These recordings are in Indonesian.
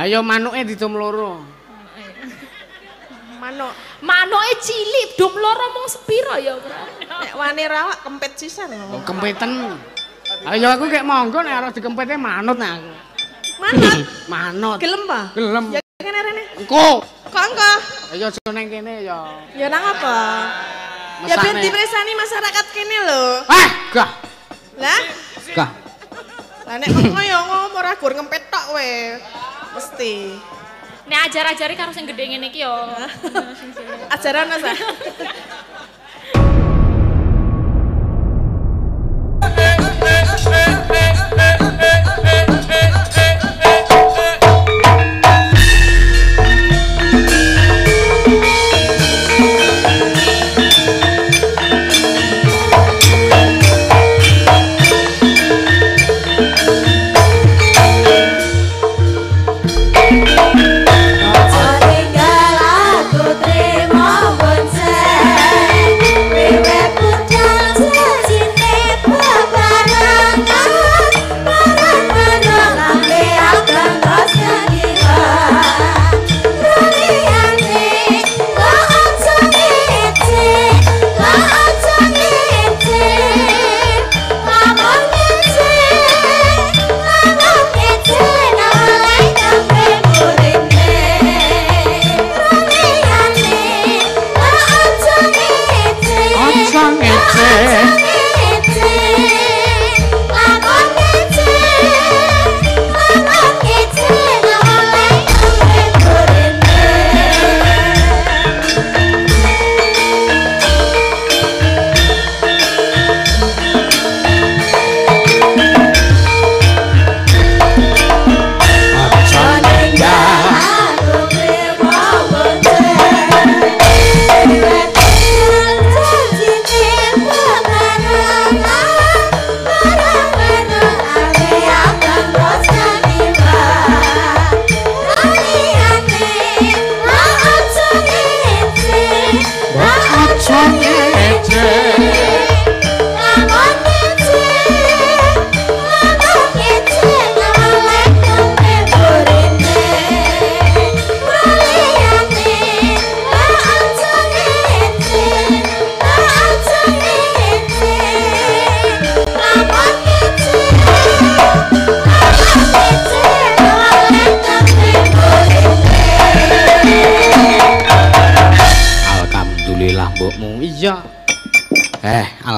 Ayo manuke didum loro. Manuk. Manuke cilik didum loro mung sepira ya, Bro? Nek wane rawak kempit sisan. Oh, kempiten. Ayo aku kek monggo nek arep dikempite manut nah aku. Manut. Manut. Gelem apa? Gelem. Ya kene rene. Engko. Kok engko? Ayo aja nang kene ya. Ya nang apa? Ya ben dipresani masyarakat kene lho. Heh, gah. Lah? Gah. Lah nek mengko ya ngono ora gur ngempet tok kowe. Mesti. Nek ajar-ajari karo sing gedhe ngene iki ya. Ajaran Mas.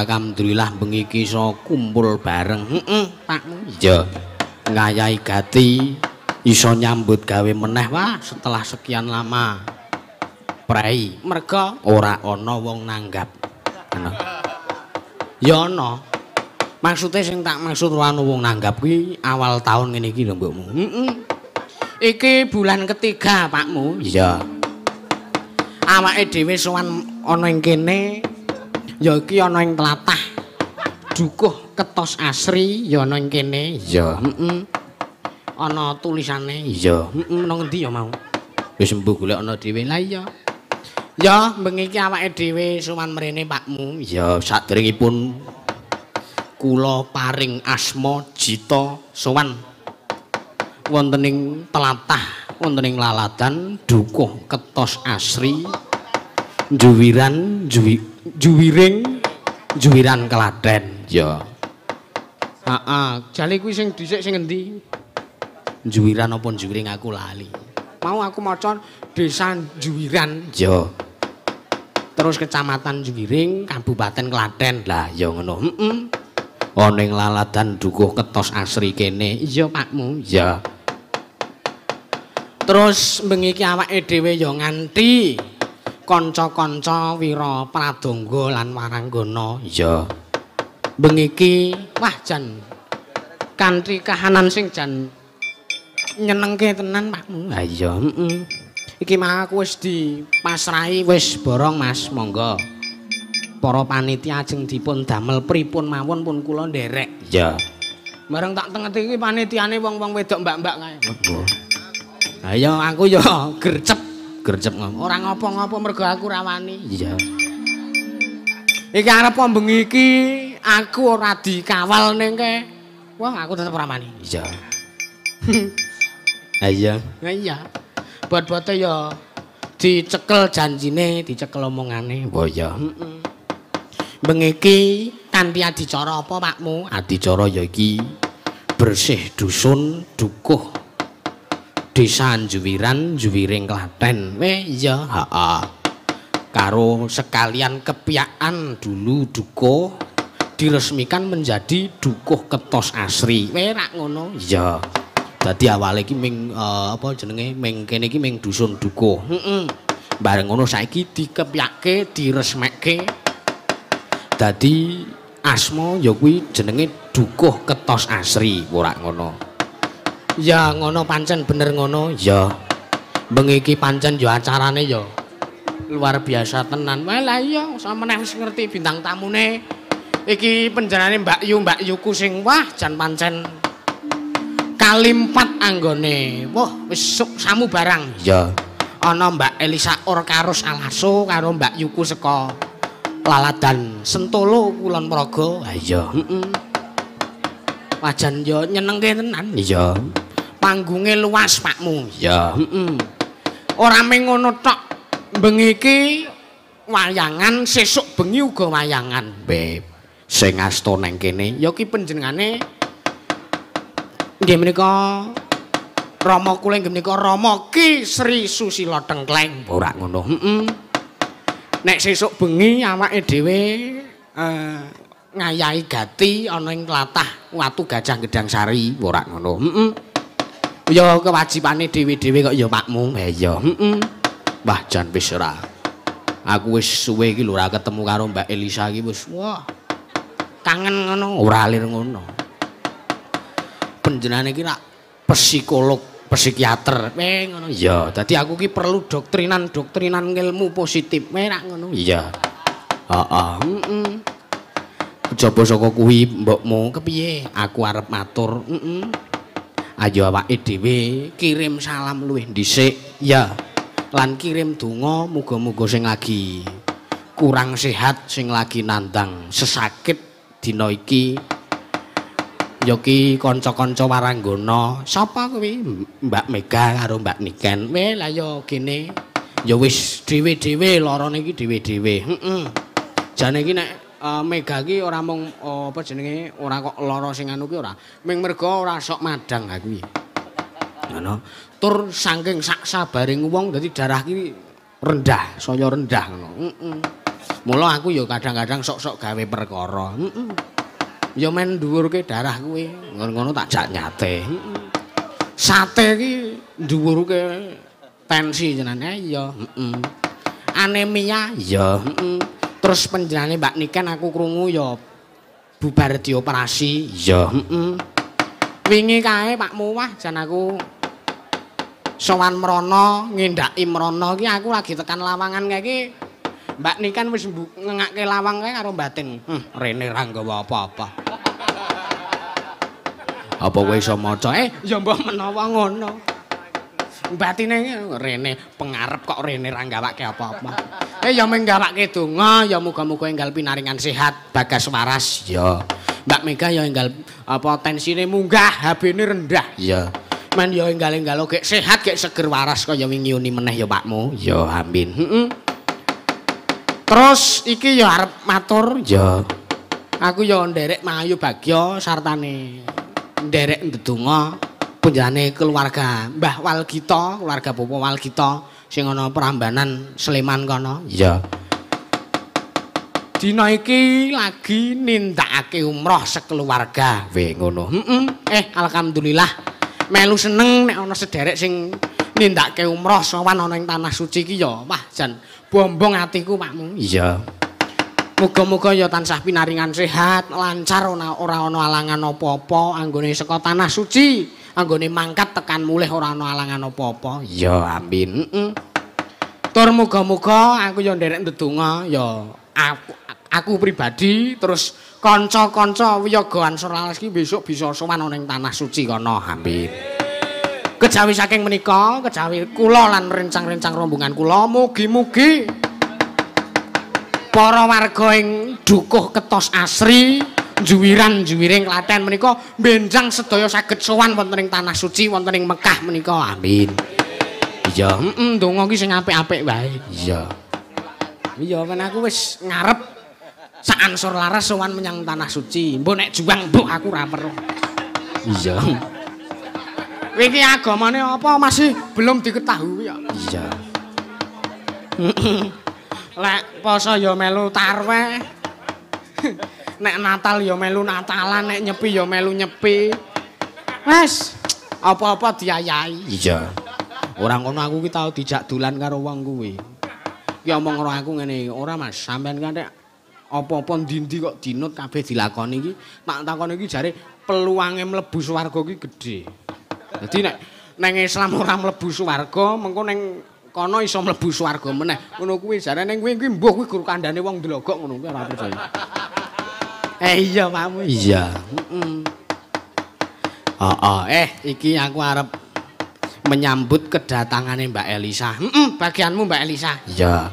Alhamdulillah bengi iki iso kumpul bareng. Pakmu iya. Ngayahi gati iso nyambut gawe meneh wah setelah sekian lama. Prei, merga ora ana wong nanggap. Ana. Ya ana. Maksude sing tak maksud ana wong nanggap kuwi awal tahun ngene iki lho mbokmu. Iki bulan ketiga pakmu. Iya. Awake dhewe sowan ana ing kene. Ya iki ana ing tlatah Dukuh Ketos Asri ya ana ing kene ya ana tulisane ya nang endi ya mau wis mbuh golek ana dhewe lah ya ya bengi iki awake dhewe sowan mrene pakmu ya sadherengipun kula paring asma Jita sowan wonten ing tlatah wonten ing laladan Dukuh Ketos Asri Juwiran Juwiring Juwiran Klaten ya. Jale kuwi sing dhisik sing endi? Juwiran apa Juwiring aku lali. Mau aku maca Desa Juwiran ya. Terus Kecamatan Juwiring, Kabupaten Klaten. Lah ya ngono. Ana ing laladan Dukuh Ketos Asri kene. Iya pakmu ya. Terus bengi iki awake dhewe ya nganti kanca-kanca Wira Pradangga lan Waranggana ya bengi iki wah jan kanthi kahanan sing jan nyenengke tenan pakmu ha iya iki mah aku wis dipasrahi wis borong Mas monggo para panitia ajeng dipun damel pripun mawon pun kula nderek ya bareng tak tengeti iki panitiane wong-wong wedok mbak-mbak kae ha iya aku ya gercep orang ngopo-ngopo mergo aku rawani iya iki arep bengi iki aku ora dikawal ning kene wah aku tetep rawani iya Iya. Iya. Buat-buatnya ya dicekel janjine, dicekel omongane. Oh iya. Heeh. Bengiki kanthi adicara apa pakmu? Adicara ya iki bersih dusun dukuh desa Juwiran, Juwiring Klaten. Weh iya, heeh. Karo sekalian kepiakan dulu dukuh diresmikan menjadi dukuh Ketos Asri. Weh rak ngono. Iya. Dadi awale iki ming apa jenenge ming kene iki ming dusun dukuh. Heeh. Bareng ngono saiki dikepyake, diresmeke. Dadi asma ya kuwi jenenge Dukuh Ketos Asri, ora ngono. Ya ngono pancen bener ngono. Ya. Bengi iki pancen ya acarane ya luar biasa tenan. Walah iya, sampeyan wis ngerti bintang tamune. Iki penjenane Mbak Yu, Mbak Yuku sing wah jan pancen kalimpat anggone. Wah, wis samu barang. Iya. Ana Mbak Elisha Orcarus Alaso karo Mbak Yuku saka Laladan Sentolo Kulon Progo. Ha iya. Heeh. Wajan yo nyenengke tenan. Iya. Panggunge luas pakmu. Iya. Heeh. Ora mung ngono tok. Bengi iki wayangan, sesuk bengi uga wayangan. Beb. Sing asta nang kene ya ki panjenengane nggih menika Rama kula, nggih menika Rama Ki Sri Susila Tengkleng. Ora ngono. Heeh. Nek sesuk bengi awake dhewe ngayahi gati ana ing tlatah Watu Gajah Gedangsari. Ora ngono. Heeh. Ya kewajibane dhewe-dhewe kok ya pakmu. Ha iya. Heeh. Wah, jan wis ora. Aku wis suwe iki lho ora ketemu karo Mbak Elisha iki wis wah. Kangen ngono, ora alir ngono. Penjenane iki rak psikolog, psikiater. Weh ngono. Iya, dadi aku ki perlu doktrinan-doktrinan ilmu positif. Weh rak ngono. Iya. Heeh. Heeh. Coba saka kuwi mbokmu kepiye? Aku arep matur. Heeh. Ayo awake dhewe kirim salam luwih dhisik. Ya. Lan kirim donga muga-muga sing lagi kurang sehat, sing lagi nandang sesakit dina iki yoki kanca-kanca waranggana. Sapa kuwi? Mbak Mega karo Mbak Niken. Weh lah ya kene ya wis dhewe-dhewe larane iki dhewe-dhewe. Heeh. Jane iki nek Mega iki ora mung apa jenenge ora kok lara sing anu ki ora. Ming mergo ora sok madang ha kuwi. Ngono. Tur saking sak sabaring wong dadi darah ki rendah, saya rendah ngono. Heeh. Mula aku ya kadang-kadang sok-sok gawe perkara. Heeh. Ya men dhuwurke darah kuwi. Ngono-ngono tak jak nyate. Sate iki dhuwurke tensi jenengan. Ya, heeh. Anemia, ya, heeh. Terus panjenengane Mbak Niken aku krungu ya bubar dioperasi. Ya, heeh. Wingi kae pakmu wah jan aku sowan mrana, ngendhaki mrana iki aku lagi tekan lawangan kae iki. Mbak Niken wis ngengake lawang kae karo batin. Rene ra nggawa apa-apa. Apa kowe iso maca? Ya mbah menawa ngono. Batine Rene pengarep kok Rene ra nggawake apa-apa. Ya mung nggawake donga, ya muga-muga enggal pinaringan sehat, bagas waras. Ya. Mbak Mega ya enggal apa tensine munggah, HB-ne rendah. Ya. Men ya enggal-enggal gek sehat, gek seger waras kaya wingi uni meneh ya pakmu. Ya amin. Heeh. Terus iki ya arep matur ya. Aku ya nderek mayu bagya sartane nderek ndedonga punjane keluarga Mbah Walgita, keluarga Bapak Walgita sing ana Prambanan Sleman kono. Ya. Dina iki lagi nindakake umrah sekeluarga. Weh ngono. Heeh. Alhamdulillah melu seneng nek ana sederek sing nindakake umrah sowan ana ing tanah suci iki ya. Wah jan bombong atiku pakmu. Iya. Muga-muga ya tansah pinaringan sehat, lancar ora ana alangan apa-apa anggone saka tanah suci, anggone mangkat tekan mulih ora ana alangan apa-apa. Ya amin. Heeh. Tur muga-muga aku ya nderek ndedonga ya aku pribadi terus kanca-kanca Wiyaga Ansor Lalas ki besok bisa sowan ana ing tanah suci kono. Amin. Kejawi saking menika, kejawi kula lan rencang-rencang rombongan kula mugi-mugi para warga ing Dukuh Ketos Asri juwiran-juwiring Klaten menika benjang sedaya saged sowan wonten ing tanah suci wonten ing Mekah menika. Amin. Iya, ndonga iki sing apik-apik wae. Iya. Iya, men aku wis ngarep sak Ansor Laras sowan menyang tanah suci. Mbok nek juang mbok aku ora perlu. Iya. Kowe iki agamane apa masih belum diketahui ya? Iya. Lek poso ya melu tarweh. Nek Natal ya melu Natalan, nek nyepi ya melu nyepi. Wes, apa-apa diayahi. Iya. Ora ngono aku ki tau dijak dolan karo wong kuwi. Ki omong karo aku ngene, "Ora Mas, sampean kan nek apa-apa ndi-ndi kok dinut kabeh dilakoni iki, tak takon iki jare peluange mlebu swarga ki gedhe." Dadi nek nang Islam ora mlebu swarga, mengko nang kono iso mlebu swarga meneh. Ngono kuwi jarane kuwi kuwi mbuh kuwi guru kandhane wong Delogok ngono kuwi ora percaya. Iya, Pakmu. Iya. Heeh. Heeh, iki aku arep menyambut kedatangane Mbak Elisha. Heeh, bagianmu Mbak Elisha. Iya.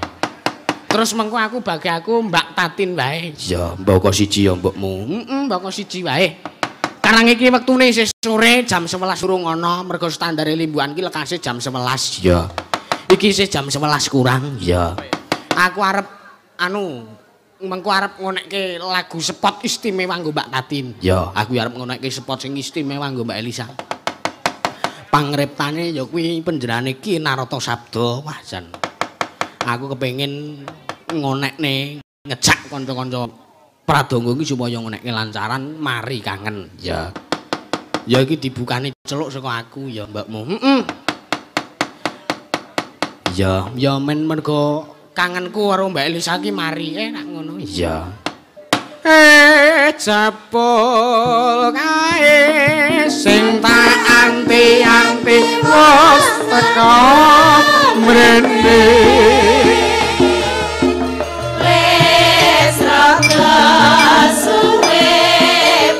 Terus mengko aku bagi aku Mbak Tatin wae. Iya, mbok siji ya mbokmu. Heeh, mbok siji wae. Karang iki wektune isih sore jam 11 urung ana mergo standare limbukan iki lekase jam 11. Iya. Iki sih jam 11 kurang. Iya. Aku arep anu mengko arep ngonekke lagu spot istimewa nggo Mbak Tatin. Iya, aku arep ngonekke spot sing istimewa nggo Mbak Elisha. Pangriptane ya kuwi panjenengane Ki Narata Sabda. Wah jan. Aku kepengin ngonekne ngejak kanca-kanca Pradangga iki supaya ngonekke lancaran mari kangen. Iya. Ya iki dibukani celuk saka aku ya mbakmu. Heeh. Ya, ya men mergo kangenku karo Mbak Elisha ki mari nak ngono. Iya. Jepul kae sing tak anti-anti wis teko mrene. Wis rada suwe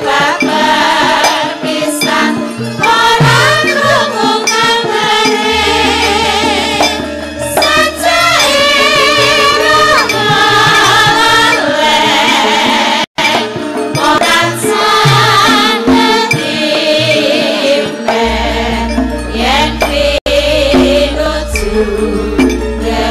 babar pisan ora krungu kabare. Yeah.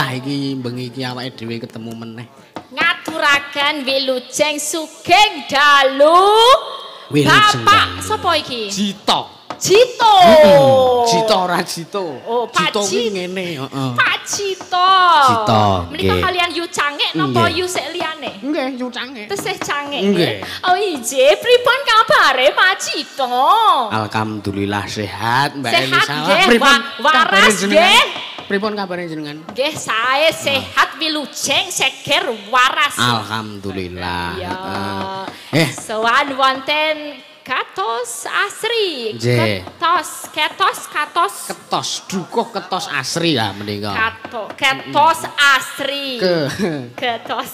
munggah iki bengi iki awake dhewe ketemu meneh. Ngaturaken wilujeng sugeng dalu. Bapak sapa iki? Jito. Cito. Cito ora Cito. Oh, Cito kuwi ngene, heeh. Pak Cito. Cito. Menika kalian yu cangek napa yu sik liyane? Nggih, yu cangek. Tesih cangek nggih. Oh, ije pripun kabare Pak Cito? Alhamdulillah sehat, Mbak Elisha. Pripun waras nggih? Pripun kabare jenengan? Nggih, sae sehat wilujeng seger waras. Alhamdulillah. Heeh. Sowan wonten Katos asri, ketos, dukuh ketos asri lah mendingan. Ketos asri, ketos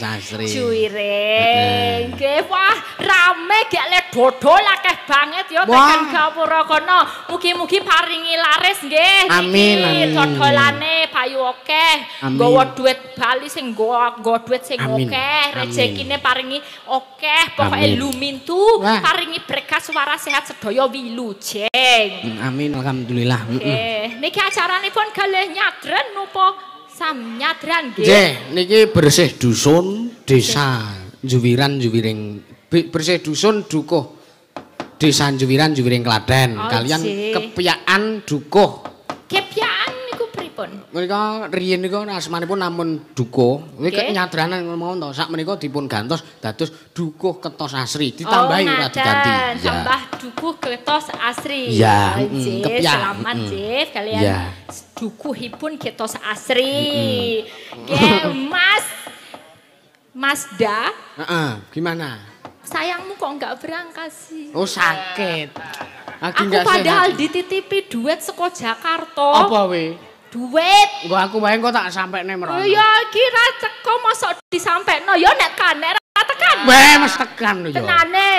asri, cuireng, wah rame gak liat dodol akeh banget yo tekan gapura kono, mugi-mugi paringi laris nggih. Amin. Dodolane payu akeh, nggawa duit Bali sing nggawa duit sing akeh, rejekine paringi akeh, pokoke lumintu. Paringi berkah suara sehat sedaya wilujeng. Amin alhamdulillah. Niki acaranipun kalih nyadran napa sam nyadran nggih. Nggih, niki bersih dusun desa Juwiran Juwiring. Bersih dusun dukuh desa Juwiran Juwiring Klaten. Kalian Kepiaan dukuh. Kepiaan niku pripun? Menika riyen niku asmanipun namun dukuh. Niki nyadranan mawon to sak menika dipun gantos dados dukuh ketos asri ditambahi ora diganti. Tambah dukuh ketos asri. Iya, selamat nggih kalian dukuhipun ketos asri. Nggih, Mas Da. Gimana? Sayangmu kok nggak berangkat sih? Oh sakit. Aku padahal dititipi duit seko Jakarta. Apa we? Duit. Gua aku bayang kok tak sampai nemeron. Oh ya kira teko mosok disampai no ya nek kaner tekan. Weh mas tekan yo. Tenane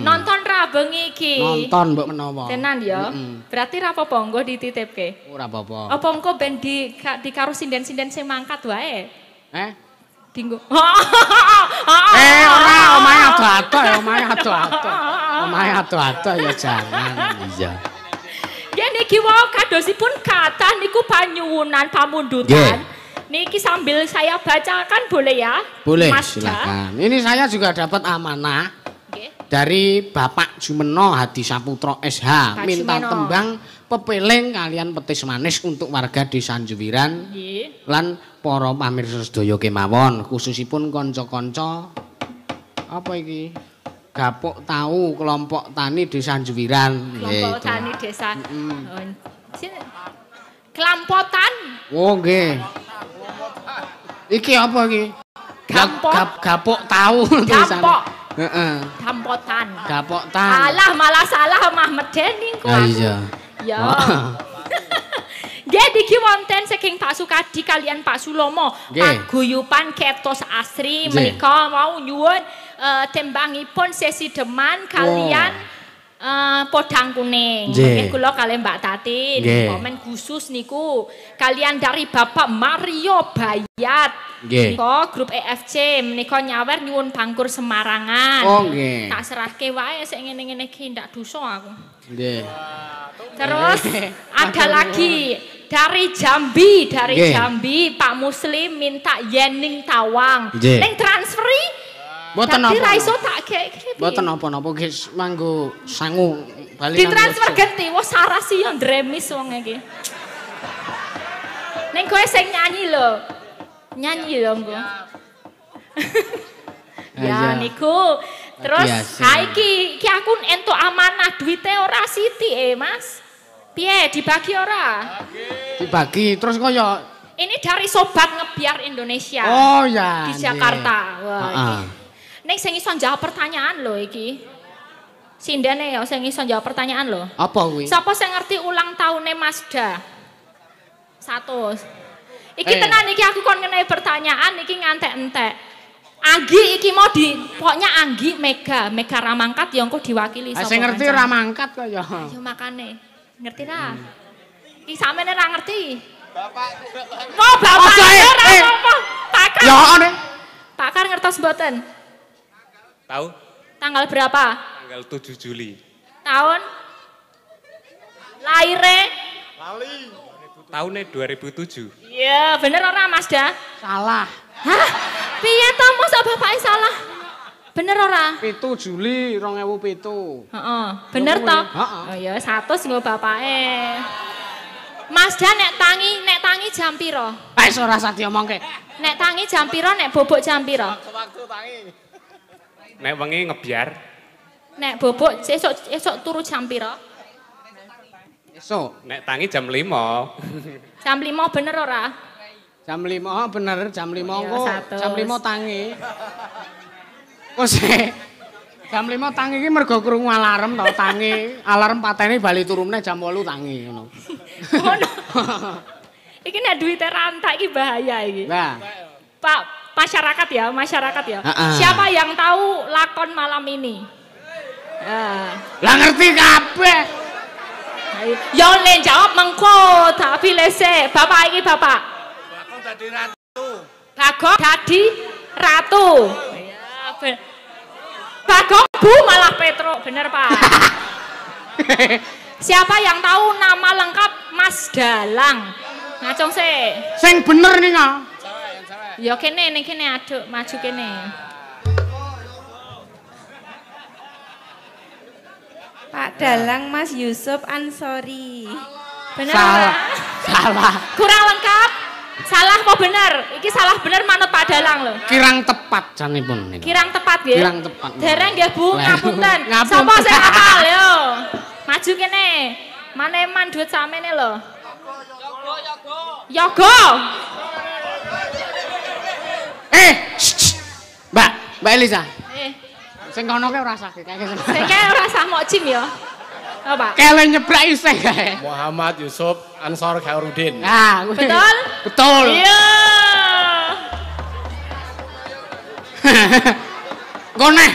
nonton ra bengi iki. Nonton mbok menawa. Tenan ya. Berarti ra apa-apa nggo dititipke. Ora apa-apa. Apa engko ben dikaro sinden-sinden sing mangkat wae? Tinggu. Ora omah ado-ado ya jangan. Iya. Ya niki wae kadosipun kathah niku panyuwunan pamundutan. Niki sambil saya bacakan boleh ya? Boleh, silakan. Ini saya juga dapat amanah dari Bapak Jumeno Hadi Saputra SH minta tembang pepeleng kalian petis manis untuk warga Desa Juwiran lan para pamirsa sedaya kemawon khususipun kanca-kanca apa iki gapok tahu kelompok tani Desa Juwiran kelompok tani desa kelampotan oh nggih iki apa iki gapok tahu tulisannya Gampotan. Alah malah salah mah medeni kok. Iya. Ya. Nggih iki wonten saking Pak Sukadi kalian Pak Sulomo paguyupan ketos asri menika mau nyuwun tembangipun sesi deman kalian Podang Kuning. Nggih kula kalih Mbak Tatin komen khusus niku kalian dari Bapak Mario Bayat. Niko grup EFC menika nyawer nyuwun pangkur Semarangan. Tak serahke wae sik ngene-ngene iki ndak dosa aku. Nggih. Terus ada lagi dari Jambi Pak Muslim minta yening tawang. Ning transferi mboten napa. Tapi ra iso tak kek. Mboten napa-napa guys, manggo sangu bali. Ditransfer genti wis saras ya ndremis wong iki. Ning kowe sing nyanyi lho. Nyanyi dong gue. Ya niku. Terus haiki, ki aku ento amanah duitnya ora siti mas. Piye dibagi ora? Dibagi. Terus koyo. Ini dari Sobat Ngebiar Indonesia. Oh ya. Di Jakarta. Neng sing iso jawab pertanyaan loh iki. Sindane ya sing iso jawab pertanyaan loh. Apa gue? Siapa sing ngerti ulang tahunnya Mazda? 100. Iki tenan iki aku kon ngenai pertanyaan iki ngantek-entek. Anggi iki mau di pokoknya Anggi Mega Ramangkat yang kok diwakili. Saya ngerti Ramangkat kok ya. Yo makane ngerti lah. Iki sampeyan ora ngerti. Bapak. Oh bapak ora apa-apa. Pakar. Ya ane. Pakar ngertos mboten? Tahu? Tanggal berapa? Tanggal 7 Juli. Tahun? Laire? Lali. Tahunnya 2007. Iya, bener ora Mas Da? Salah. Hah? Piye to mosok bapake salah? Bener ora? 7 Juli 2007. Heeh. Bener to? Oh ya 100 nggo bapake. Mas Da nek tangi jam piro? Wis ora usah diomongke. Nek tangi jam piro, nek bobok jam piro? Waktu tangi. Nek wengi ngebiar. Nek bobok esuk turu jam piro? So, nek tangi jam 5. Jam 5 bener ora? Jam 5 bener, jam 5 engko. Jam 5 tangi. Kose. Jam 5 tangi iki mergo krungu alarm to, tangi. Alarm patene bali turu meneh jam 8 tangi ngono. Ngono. Iki nek duwite rantak iki bahaya iki. Nah. Pak masyarakat ya. Siapa yang tahu lakon malam ini? Lah ngerti kabeh. Yo len jawab mengko, tapi lesek. Bapak iki bapak. Bagong dadi ratu. Iya, bener. Bagong Bu malah Petro, bener Pak. Siapa yang tahu nama lengkap Mas Dalang? Ngacung sih. Sing bener nih kok. Cewek. Yo kene ning kene aduk, maju kene. Pak Dalang Mas Yusuf Ansori. Bener salah. Salah. Kurang lengkap. Salah mau bener. Iki salah bener manut Pak Dalang lho. Kirang tepat janipun niku. Kirang tepat nggih. Kirang tepat. Dereng nggih Bu, ngapunten. Sapa sing hafal yo. Maju kene. Mane mandut samene lho. Yogo. Mbak, Mbak Elisa. Sing kono ke ora sah kek. Sing ke ora sah mokjim ya. Apa? Kele nyebrak isih kae. Muhammad Yusuf Ansor Gairudin. Nah, betul? Betul. Iya. Ngone.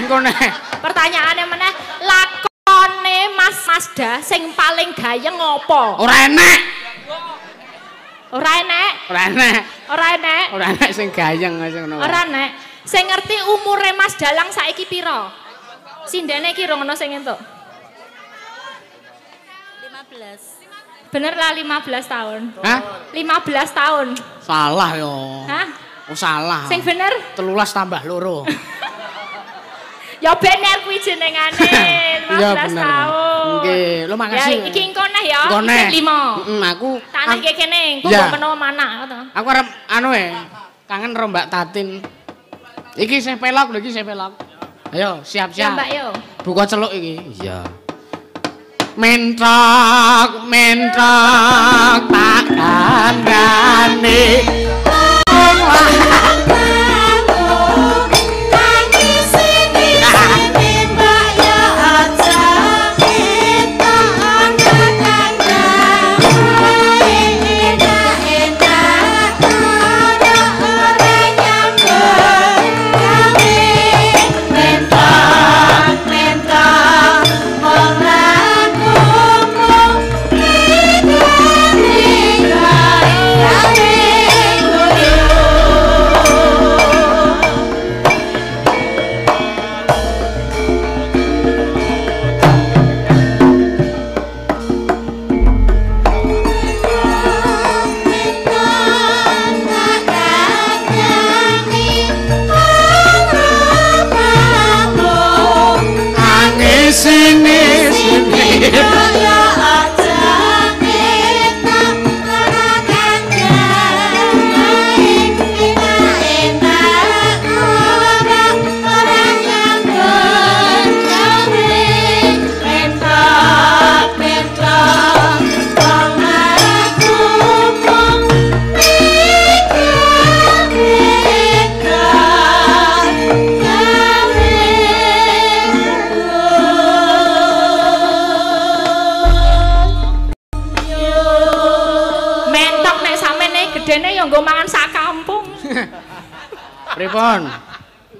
Pertanyaane meneh, lakone Mas Da sing paling gayeng opo? Ora enek sing gayeng sing ngono. Ora enek. Sing ngerti umure Mas Dalang saiki piro? Sindene iki ro ngono sing entuk. 15. Bener lah 15 tahun. Hah? 15 tahun. Salah yo. Hah? Oh salah. Sing bener 13 + 2. Ya bener kuwi jenengane 15 tahun. Nggih, lho makasih. Ya iki engko neh ya. 5. Heeh, aku tak nang kene, engko menawa manak to. Aku arep anu kangen karo Mbak Tatin. Iki sing pelok lho, iki sing pelok. Ayo, siap-siap. Ya, Mbak yo. Buka celuk iki. Iya. Mentok tak kandhane.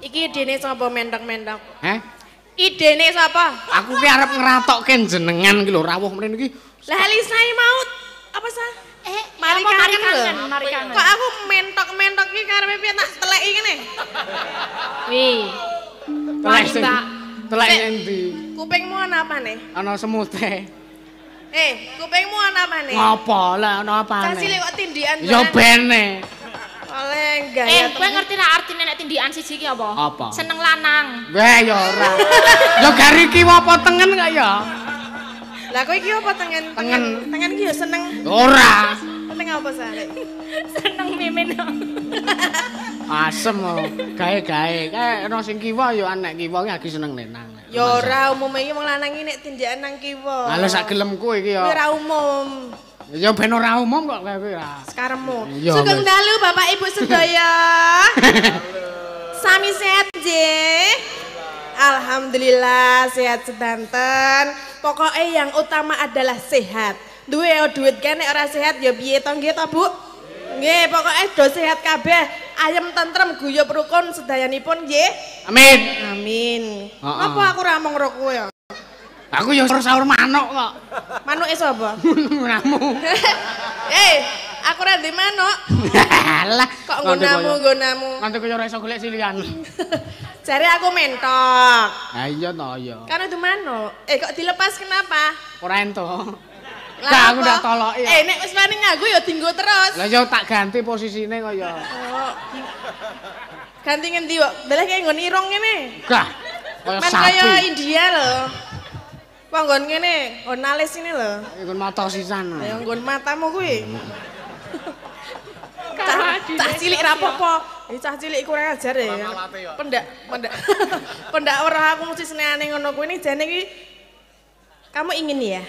Iki idene sapa mentok-mentok? Heh? Idene sapa? Aku ki arep ngratokke jenengan ki lho rawuh mrene iki. Lah Elisa maut apa sah? Mari kangen. Kok aku mentok-mentok ki karepe piye tak teleki ngene. Wih. Telek sing endi? Kupingmu ana apane? Ana semute. Kupingmu ana maneh. Apa lah ana apane? Cah cilik kok tindikan. Ya bene. Oleh gaya. Kowe ngerti nek artine nek tindikan siji ki apa? Apa? Seneng lanang. Weh ya ora. Ya gar iki apa tengen kok ya? Lah kowe iki apa tengen? Tengen. Tengen iki ya seneng. Ora. Seneng apa sare? Seneng mimin. Asem oh. Gae-gae. Kae ana sing kiwa ya anak kiwa ki lagi seneng lenang. Ya ora umum iki wong lanang iki nek tindakan nang kiwa. Lah sak gelemku iki ya. Ki ora umum. Ya ben ora umum kok kowe ra. Sekaremu. Sugeng dalu Bapak Ibu sedaya. Sami sehat nggih. Alhamdulillah sehat sedanten. Pokoknya yang utama adalah sehat. Duwe ya duit kan nek ora sehat ya piye to nggih to Bu? Nggih, pokoknya do sehat kabeh, ayem tentrem guyub rukun sedayanipun nggih. Amin. Amin. Apa aku ra mung ro kowe ya? Aku ya sahur manuk kok. Manuke sapa? Nggunamu. Aku ra ndek manuk. Alah, kok nggunamu. Nanti kowe ora iso golek silian. Jare aku mentok. Ha iya to ya. Kan itu manuk. Kok dilepas kenapa? Ora entuk. Lah aku udah tolok ya. Nek wis wani nganggo ya dinggo terus. Lah ya tak ganti posisine kok ya. Oh. Ganti ngendi kok? Deleh kaya nggon irung ngene. Gah. Kaya sapi. Kaya India lho. Wong nggon ngene, nggon alis ini lho. Nggon mata sisan. Ya nggon matamu kuwi. Cah cilik ra apa-apa. Cah cilik kurang ajar ya. Pendak ora aku mesti senengane ngono kuwi jane iki. Kamu ingin ya?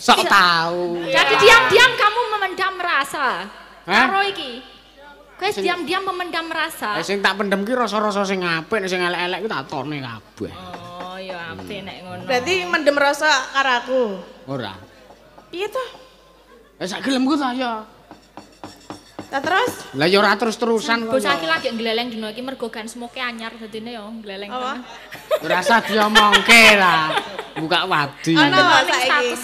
Sok tahu. Jadi diam-diam kamu memendam rasa. Karo iki. Kowe diam-diam memendam rasa. Sing tak pendem ki rasa-rasa sing apik, sing elek-elek ki tak tone kabeh. Oh, ya apik nek ngono. Berarti mendem rasa karo aku. Ora. Piye to? Sak gelemku ta ya. Terus? Lah ya ora terus-terusan. Bocah iki lagi ngleleng dina iki mergo gansmoke anyar dadine ya ngleleng. Ora usah diomongke lah. Buka wadi. Ana saiki.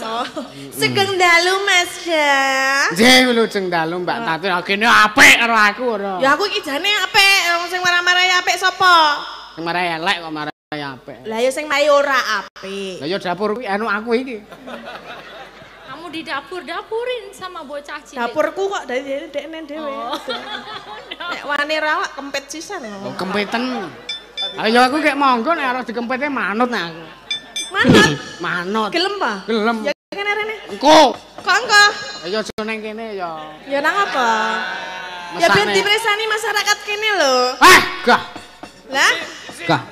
Sugeng dalu Mas Ya. Nggih lujeng dalu Mbak Tatin. Kene apik karo aku ora. Ya aku iki jane apik, sing marah-marah apik sapa? Sing marah elek kok marah apik. Lah ya sing mayu ora apik. Lah ya dapur kuwi anu aku iki. Di dapur-dapurin sama bocah cilik. Dapurku kok dari dekne dhewe. Nek wani rawak kempet sisan. Oh, kempeten. Ayo aku kek monggo nek arep dikempete manut nek aku. Manut. Manut. Gelem ta? Gelem. Ya kene rene. Engko. Kok engko? Ayo aja nang kene ya. Ya nang apa? Ya ben dipresani masyarakat kene lho. Hah, gah. Lah? Gah.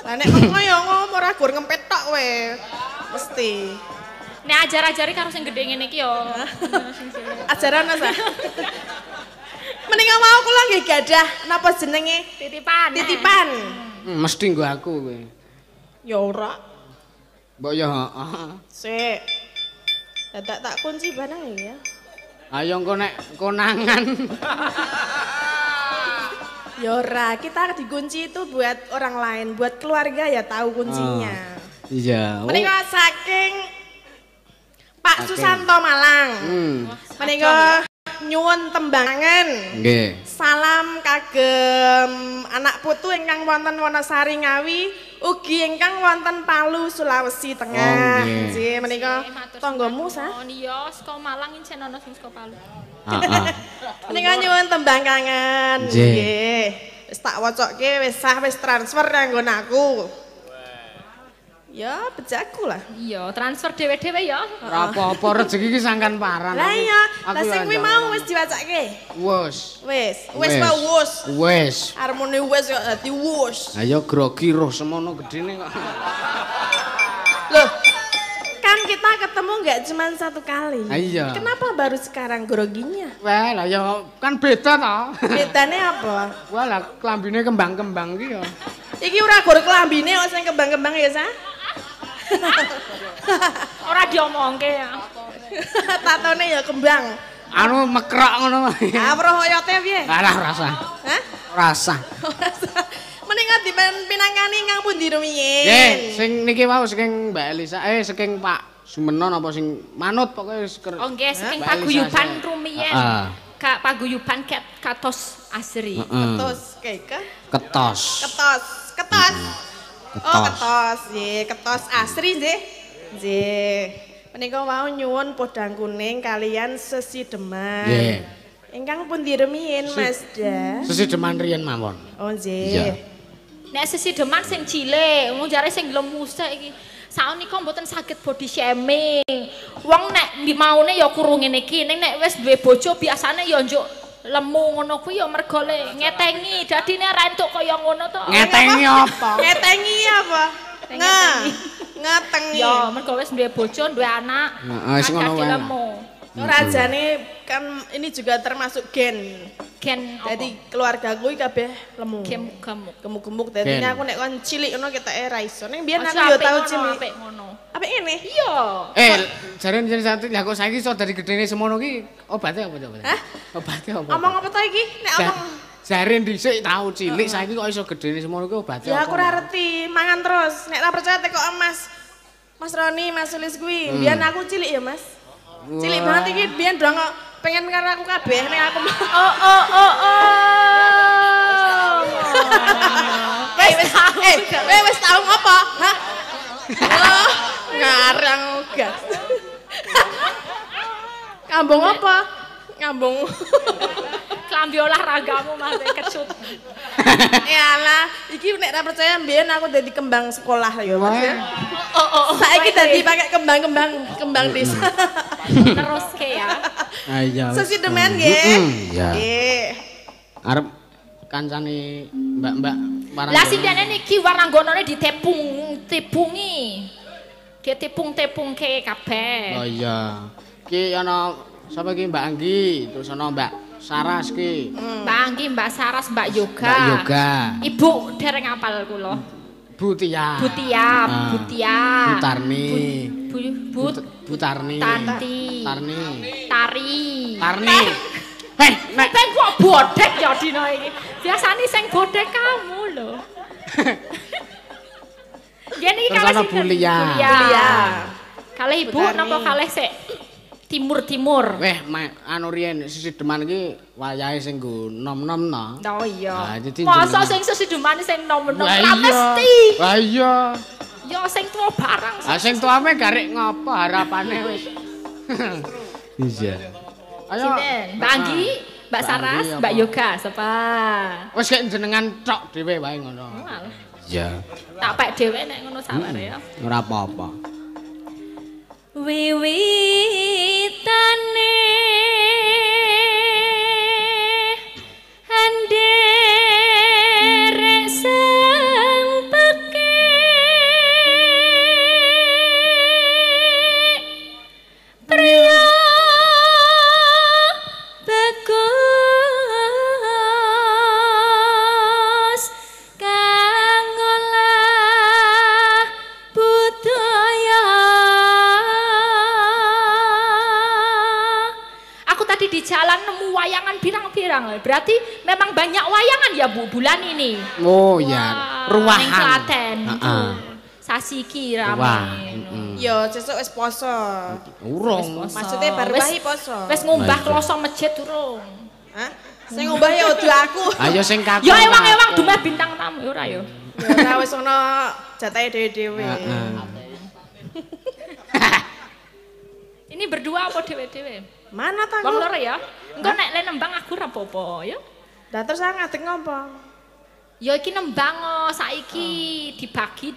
Lah nek mengko ya ngomong ora gur ngempet tok kowe. Mesti. Nek ajar-ajari karo sing gedhe ngene iki yo. Ajaran Mas. Menika mau kula nggih gadah napa jenenge? Titipan. Titipan. Mesti nggo aku kowe. Ya ora. Mbok ya heeh. Sik. Dadak tak kunci barang ya. Ayo engko nek konangan. Ya ora, kita dikunci itu buat orang lain, buat keluarga ya tahu kuncinya. Iya. Menika saking Pak Susanto Malang, menika nyuwun tembangan, salam kagem anak putu ingkang wonten Wonosari Ngawi, ugi ingkang wonten Palu Sulawesi Tengah, si menika tonggomu sah? Iya, saka Malang incen ana sing saka Palu. Menika nyuwun tembangan, nggih. Wis tak wocokke wis sah wis transfer kanggo aku. Ya, bejaku lah. Iya, transfer dhewe-dhewe ya. Ora apa-apa, rezeki iki sangkan parang. Lah iya, lah sing kuwi mau wis diwacake. Wis. Wis, wis wae wis. Wis. Armone wis kok dadi wis. Ha ya grogi roh semono gedene kok. Loh, kan kita ketemu enggak cuma satu kali. Iya. Kenapa baru sekarang groginya? Wah, lah ya kan beda to. Bedane apa? Wah, lah klambine kembang-kembang iki ya. Iki ora gur klambine kok sing kembang-kembang ya, Sa? Ora diomongke ya. Tatone ya kembang. Anu mekrok ngono. Ah, rohoyote piye? Ora rasa. Hah? Rasa. Menika dipen pinangkani ingkang pundi rumiyin? Nggih, sing niki wau saking Mbak Elisa, saking Pak Sumenon apa sing manut pokoke wis. Oh nggih, saking paguyuban rumiyin. Kak paguyuban katos asri. Ketos keke? Ketos. Ketos. Ketos. Oh ketos, ye ketos asri, ye Nggih. Menika wau nyuwun podang kuning kalian sesideman. Nggih. Ingkang pun diremihin Mas Da. Sesideman riyen mawon. Oh nggih. Nek sesideman sing cilik, jare sing gelem musik iki. Saunika mboten saged body shaming. Wong nek maune ya kurung ngene iki, ning nek wis duwe bojo biasane ya njuk lemu ngono kuwi ya mergo ngetengi. Dadine ra entuk kaya ngono to. Ngetengi apa? Ngetengi apa? Ngetengi. Ya mergo wis duwe bojo, duwe anak. Heeh, sing ngono wae. Rajane kan ini juga termasuk gen. Jadi keluarga gue kabeh lemu. Gemuk-gemuk. Dadi aku nek kon cilik ngono ketoke ra iso. Ning biyen aku yo tau cilik. Apik ngono. Apik ngene? Iya. Jaren santri lah kok saiki iso dari gedene semono ki obate apa to? Hah? Obate apa? Omong apa to iki? Nek omong jaren dhisik tau cilik saiki kok iso gedene semono ki obate apa? Ya aku ora ngerti. Mangan terus. Nek ra percaya teko Mas Roni, Mas Sulis kuwi. Biyen aku cilik ya, Mas. Cilik banget iki biyen dong pengen karo aku kabeh nek aku wis tau ngopo hah ngarang uga kambung apa ngambung klambi olahragamu Mas kecut iyalah iki nek ra percaya mbiyen aku dadi kembang sekolah ya Mas ya saiki dadi pakai kembang desa neruske ya iya sesidemen nggih nggih arep kancane mbak-mbak marang lah sindene niki waranggonane ditepung-tepungi ditepung-tepungke kabeh oh iya iki ana sapa iki Mbak Anggi terus ana Mbak Saras ki. Mbak Anggi, Mbak Saras, Mbak Yoga. Mbak Yoga. Ibu dereng apal kula. Butia. Butarni. Butarni. Tarni. Tari. Heh, nek kok bodhek ya dina iki. Biasane sing bodhek kamu lho. Yen iki kalih sing Bulia. Kalih Ibu napa kalih sik? Timur. Weh, anu riyen sesideman iki wayahe sing nggo nom-nom to. Oh iya. Masa sing sesideman sing nom-nom ra mesti. Lah iya. Ya sing tuwa barang. Ah sing tuwame garek ngopo harapane wis. Iya. Ayo. Mbak Anggi, Mbak Saras, Mbak Yoga, sapa? Wis kek jenengan tok dhewe wae ngono. Iya. Tak pek dhewe nek ngono saware ya. Ora apa-apa. Wiwitane anderek sang pekek priya bagus kang olah budaya di jalan nemu wayangan pirang-pirang berarti memang banyak wayangan ya Bu bulan ini oh ya ruwahan Klaten Sasiki rame ya sesuk wis poso urung maksudnya baru wahi poso wis ngumbah kloso masjid urung hah sing ngumbah ya udah aku ayo sing kakak ya ewang-ewang dumeh bintang tamu ora yo ora wis ono jatahe dhewe-dhewe ini berdua apa dhewe-dhewe mana ta wong loro ya engko nek le nembang aku ra apa-apa ya lah terus ngadeg ngopo ya iki nembang saiki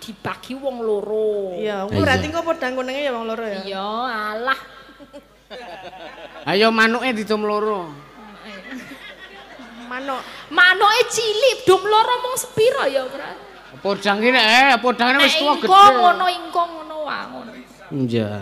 dibagi wong loro iya berarti engko podang kunenge ya wong loro ya iya alah ayo manuke didum loro manuke cilik dum loro mung sepira ya podang iki nek podange wis tuwa gedhe engko ngono wae ngono iya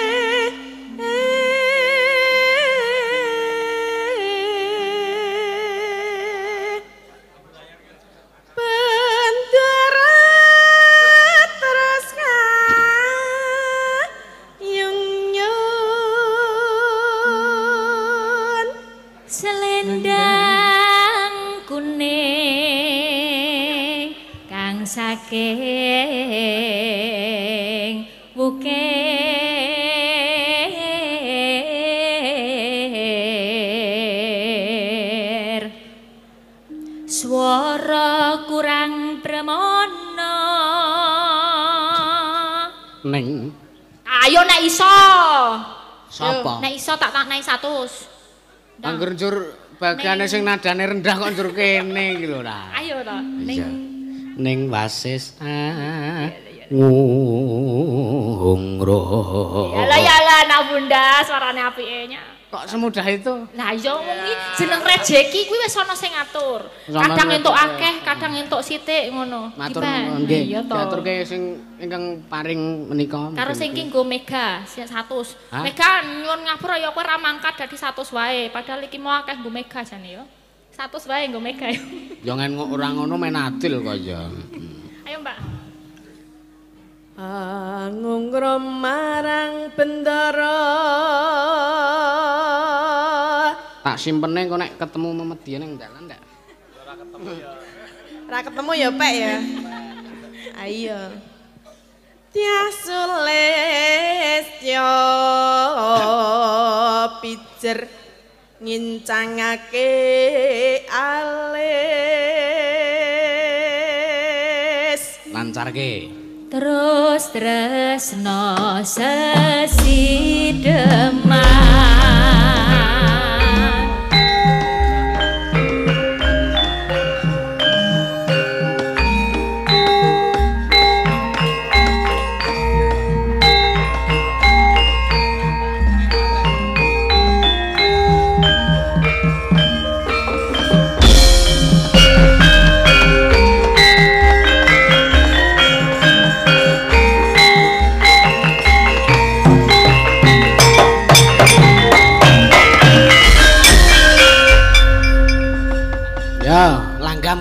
bentar terus ngayun selendang kang saking buke Neng. Ayo nek iso. Sapa? Nek iso tak taknai 100. Angger njur bagiane sing nadane rendah kok njur kene iki lho ta. Ayo ta. Ning ning wasis ngungro. Yalah yalah nak bunda suarane apike nya. Kok semudah itu? Lah iya wong iki jeneng rejeki kuwi wis ana sing ngatur. Kadang entuk akeh, kadang entuk sithik ngono. Matur nuwun nggih. Diaturke sing ingkang paring menika. Karo sing iki nggo Mega 100. Mega nyuwun ngapura ya kowe ra mangkat dadi 100 wae. Padahal iki mau akeh nggo Mega jane ya. 100 wae nggo Mega. Ya ngen ora ngono men adil kok ya. Ayo Mbak. Angungro marang bendara tak simpene kok nek ketemu memedi ning dalan ndak ora ketemu ya ora ketemu ya Pak ya ayo tias sulestyo pijer ngincangake alis lancarke terus tresno sesideman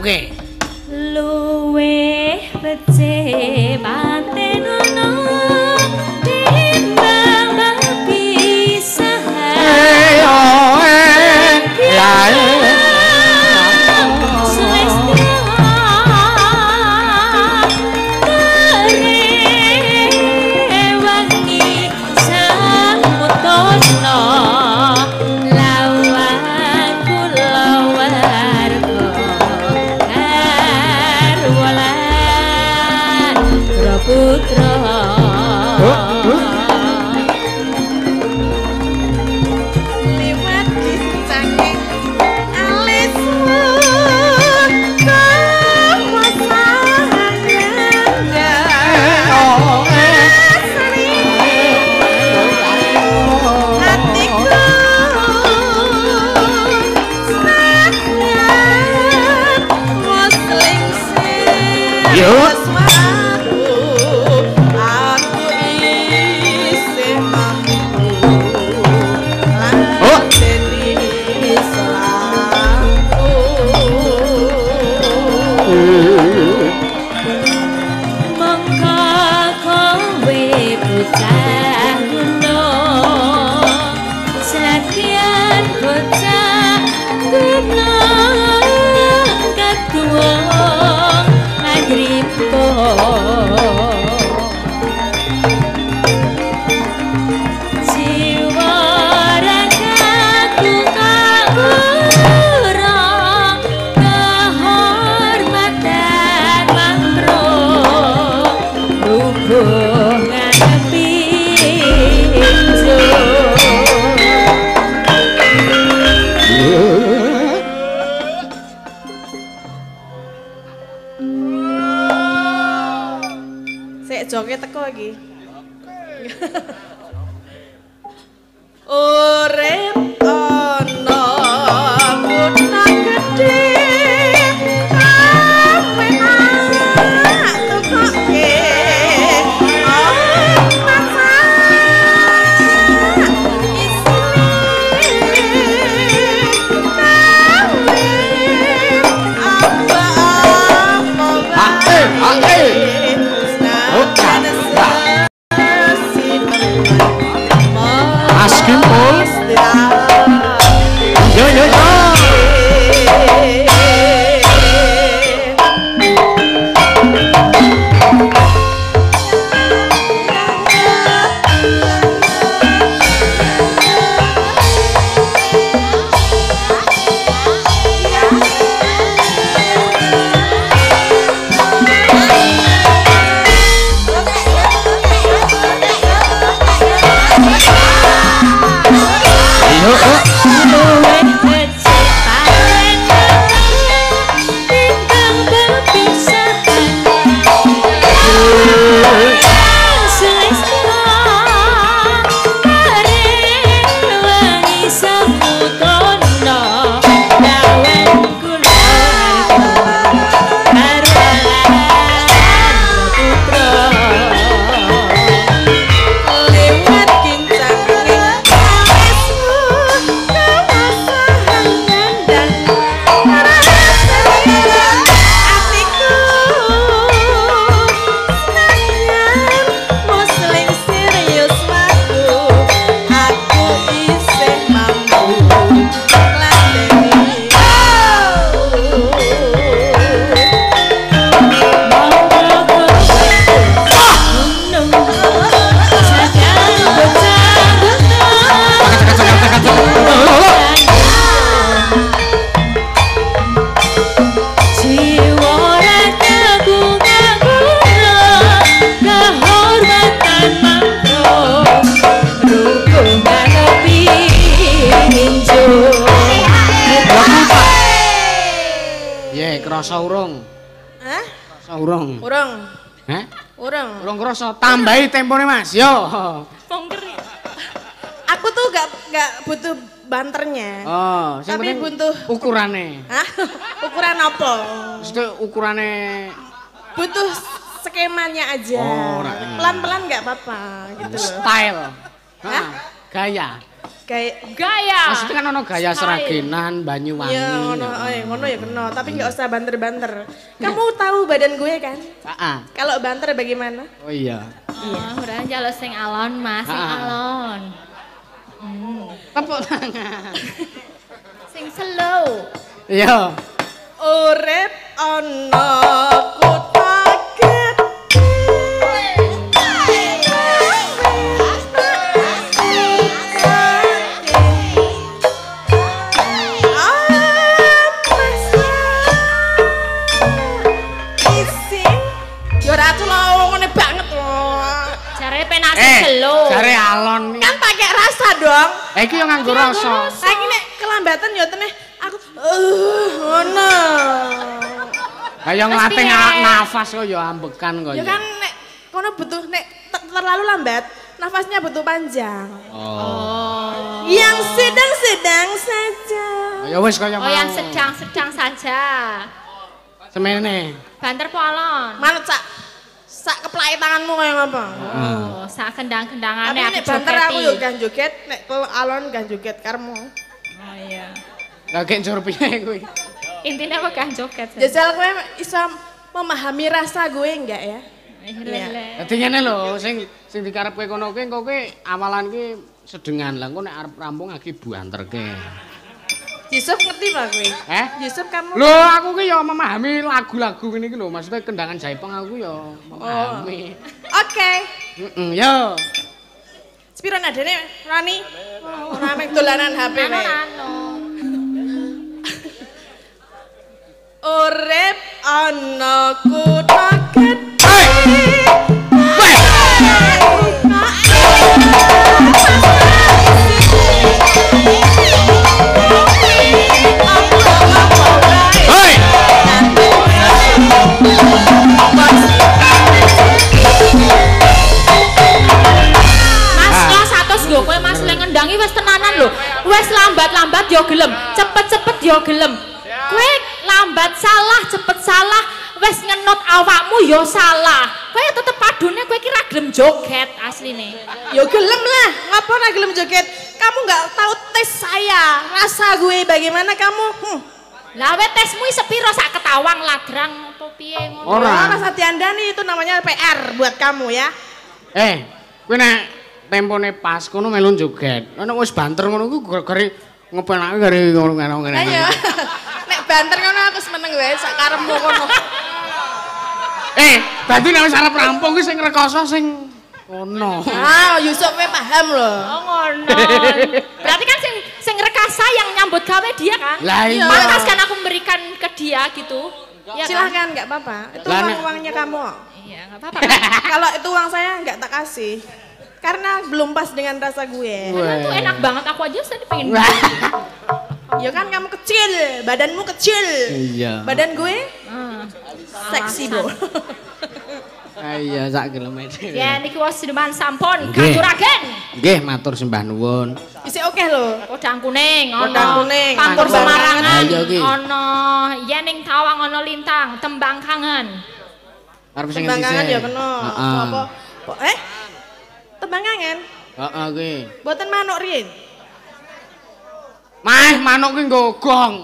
Oke. Luwe beceh paten ono timbang pisahan Rasa urung. Hah? Rasa urung. Urung. Hah? Urung. Urung rasa. Tambahi tempone Mas. Yo. Mongker. Aku tuh gak butuh banternya. Oh, tapi butuh ukurane. Hah? Ukuran apa? Itu ukurane butuh skemanya aja. Oh, pelan-pelan gak apa-apa gitu loh. Style. Hah? Gaya. Gaya. Maksudnya kan ono gaya Seragenan, Banyuwangi. Iya, ono ya kena, tapi enggak usah banter-banter. Kamu tahu badan gue kan? Heeh. Kalau banter bagaimana? Oh iya. Iya, ora njaluk sing alon, Mas, sing alon. Tepuk tangan. Sing slow. Iya. Urip ono dong. Iki yo nganggo rasa. Saiki nek kelambatan yo teneh aku ngono. Kaya nglatih nafas kok yo ambekan kok. Ya kan nek kono butuh nek terlalu lambat, nafasnya butuh panjang. Oh. Yang sedang-sedang saja. Ya wis kaya ngono. Oh, yang sedang-sedang saja. Semene. Banter po alon. Manut sak keplai tanganmu kaya ngapa? Oh, sak kendang-kendangan nek banter aku yo kan joget, nek alon kan joget karmu. Oh iya. Lah gek njur piye kuwi? Intine aku kan joget. Jajal kowe iso memahami rasa gue enggak ya? Lele. Dadi ngene lho, sing dikarep kowe kono kuwi engko kowe awalan ki sedengan. Lah engko nek arep rampung lagi banterke. Yusuf ngerti Pak kowe? Heh? Yusuf kamu? Lho, aku ki ya memahami lagu-lagu ngene iki lho, maksudnya kendangan Jaipong aku ya memahami. Oke. Heeh, yo. Spiron adene Rani. Ora mek dolanan HP wae. Urip ana kutha gedhe. Ngendangi wis tenanan lho, wis lambat-lambat yo gelem, cepet-cepet yo gelem. Kowe lambat salah, cepet salah, wis ngenut awakmu yo salah. Kowe tetep padune kowe ki ra gelem joget asline. Yo gelem lah, ngapa ra gelem joget? Kamu nggak tahu tes saya, rasa gue bagaimana kamu? Lah wis tesmu sepiro sak ketawang ladrang apa piye ngono. Ora rasa diandani, itu namanya PR buat kamu ya. Kowe nek tempone pas kono melu joget. Ono wis banter ngono iku gara-gara ngepenake gara ngono-ngono. Ayo. Nek banter ngono aku seneng wae sak karepmu kono. Berarti nek wis arep rampung ki sing rekoso sing ono. Ah, Yusuf kowe paham lho. Oh ngono. Berarti kan sing rekasa yang nyambut gawe dia kan? Pantas kan aku memberikan ke dia gitu. Ya, silahkan enggak apa-apa. Itu uangnya kamu. Iya, enggak apa-apa. Kalau itu uang saya enggak tak kasih. Karena belum pas dengan rasa gue. Karena tuh enak banget, aku aja tadi pengen. Ya kan kamu kecil, badanmu kecil. Iya. Badan gue seksi bro. Iya, sak kilometer. Ya niki wis siduman sampun katuraken. Nggih, matur sembah nuwun. Isih oke lho. Kodang kuning ono. Pantur Semarangan ono. Ya ning Tawang ono lintang, tembang kangen. Arep sing ngendi? Tembang kangen ya kena. Apa? Tembang kangen? Heeh kuwi. Mboten manuk riyen. Mah manuk kuwi nggo gong.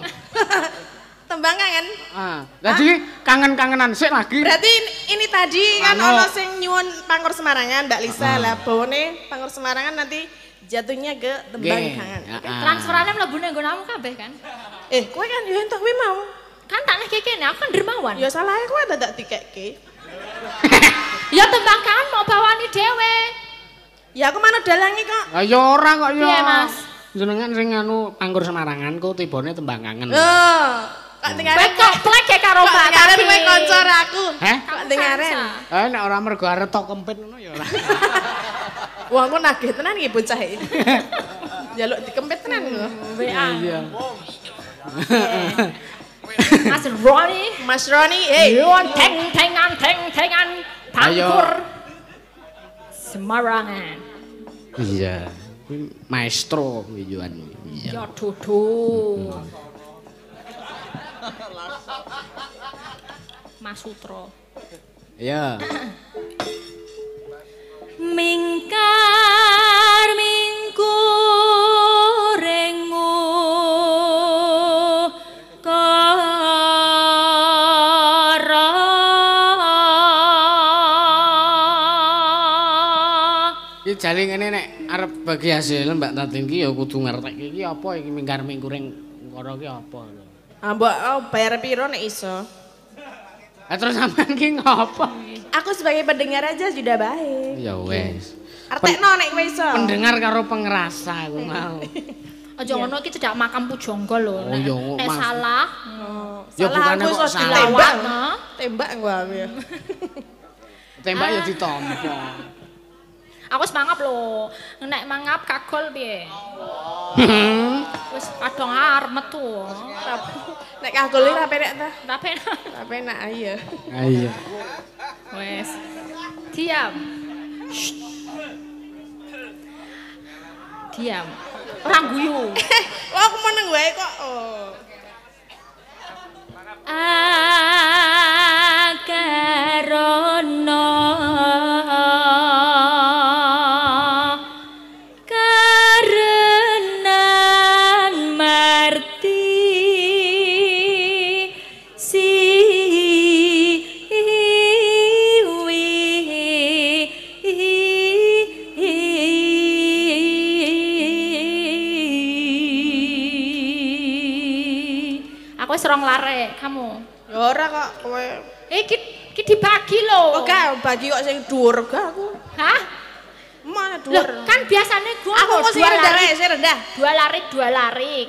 Tembang kangen? Heeh. Dadi kangen-kangenan sik lagi. Berarti ini tadi kan ono sing nyuwun Pangur Semarangan Mbak Lisa. Lah bawane Pangur Semarangan nanti jatuhnya ke tembang kangen. Transferane mlebune nggonamu kabeh kan? Kowe kan yo entuk kuwi mau. Kan tak neh kekene aku kan dermawan. Ya salahe kowe ndak dikekke. Ya tembang kangen mau bawani dhewe. Ya aku manut dalangi kok. Lah ya ora kok ya. Piye Mas? Jenengan sing anu Pangur Semarangan ku tibane tembang kangen. Loh, kok tingaren kok pleke karo Mbak Tatin kowe kanca aku. Heh, kok tingaren. Nek ora mergo arep tok kempit ngono ya ora. Wah, aku nagih tenan iki bocah iki. Njaluk dikempit tenan lho. WA. Iya. Mas Roni, hey. Yon tengan, tangkur, Semarangan. Iya, maestro tujuan. Iya. Ya tutu. Mas Sutro. Iya. Mingkar mingkur iki jane ngene nek arep bagi hasil Mbak Tatin iki ya kudu ngerti iki apa iki mingkar mingkur ngkara iki apa. Mbok bayar piro nek iso? Terus sampean ki ngopo? Aku sebagai pendengar aja sudah baik. Ya wes. Artekno nek kowe iso. Pendengar karo pengerasa aku mau. Aja ngono iki cedak makam pujangga lho. Nek salah, salah aku iso ditembak. Tembak engko aku ya. Tembak ya ditampa. Aku wis mangap lho. Nek mangap kagol piye? Wis padha ngarep metu. Nek kagole ra penak ta? Ra penak iya. Iya. Wes. Diam. Diam. Ora guyu. Wah, aku meneng wae kok. Akarono serong lare kamu. Ya ora kok kowe. Iki dibagi lho. Enggak, bagi kok sing dhuwur aku. Hah? Mana dhuwur? Kan biasanya gua aku mesti rendah. Dua larik.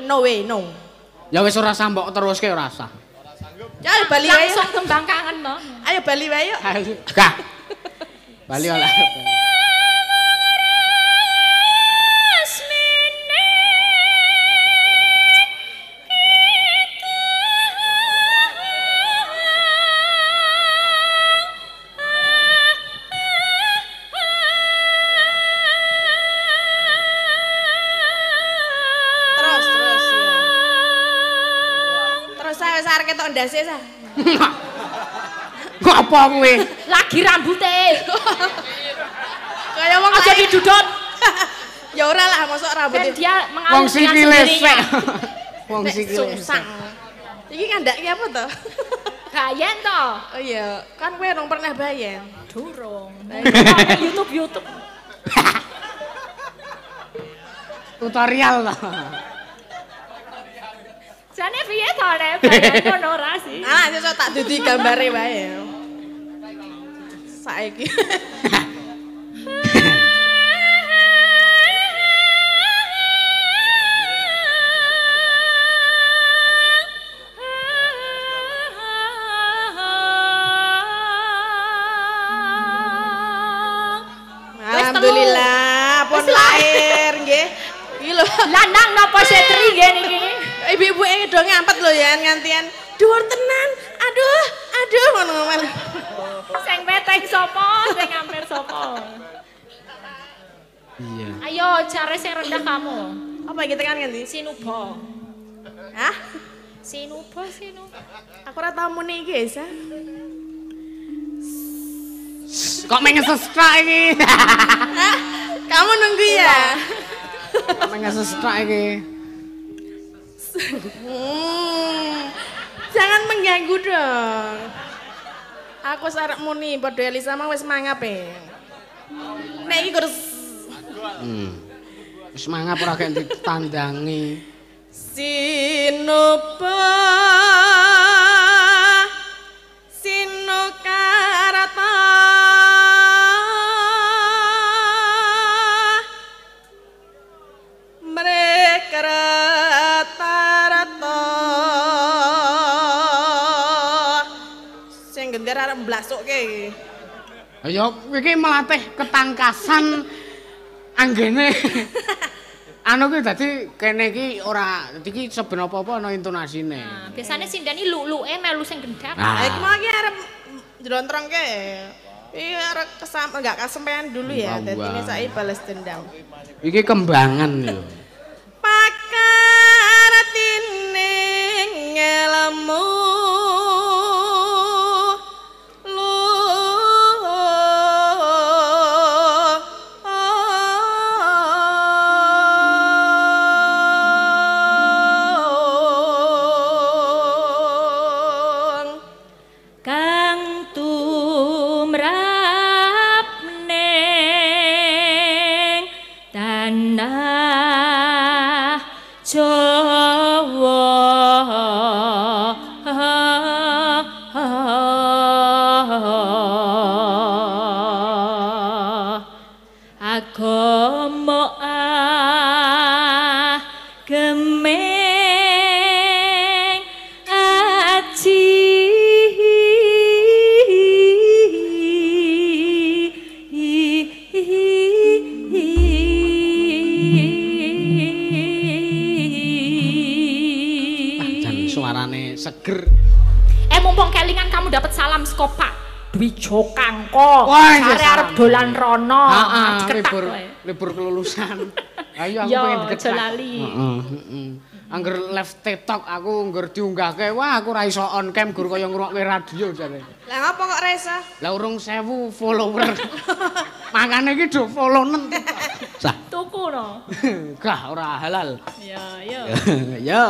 No way, no. Ya wis ora sambok teruske ora sah. Ora sanggup. Ya bali wae. Langsung tembang kangen no. Ayo bali wae yuk. Gah. Bali wae. Ndase sah. Kok apa kowe? Lagi rambute. Kaya wong aja didudut. Ya ora lah mosok rambute. Dia mengalus sendirinya. Wong sikil. Susang. Iki kandhake apa to? Bayen to. Oh iya, kan kowe rong pernah bayen. Durung. YouTube. Tutorial to. Jane piye to nek ngono ora sih. Ah, iso tak dadi gambare wae. Saiki. Alhamdulillah, pun lahir nggih. Iki lho, lanang napa setri nggih niki. Ibu-ibu ini udah ngampet loh ya ngantian dhuwur tenan aduh ngono-ngono sing peteng sapa sing ampir sapa iya ayo cari sing rendah kamu apa iki tekan ngendi sinuba hah sinuba aku ora tau muni iki ya kok mengesestra iki kamu nunggu ya mengesestra iki. Jangan mengganggu dong. Aku sarap muni padha Elisa mang wis mangap e. Nek iki kurs. Wis mangap ora gak ditandangi. Sinokarata blasuke. Ayo iki melatih ketangkasan anggene. Anu ki dadi kene iki ora iki seben apa-apa ana intonasine. Nah, biasane sindani luluke melu sing gendhak. Nah, iki mau ki arep ndrontrongke. Iya, arep kesampe enggak kasempean dulu ya. Dadi saiki balas dendam. Iki kembangan lho. Pakaratine ngelemu Cokangko, arep dolan rono, libur kelulusan. Ayo aku pengen deket lali. Angger left TikTok aku ngger diunggahke. Wah, aku ra iso on cam gur kaya ngrungokke radio jane. Lah ngapa kok ra iso? Lah urung 1000 follower. Makane iki do follow nen. Tuku no. Gah ora halal. Ya, ya. Ya.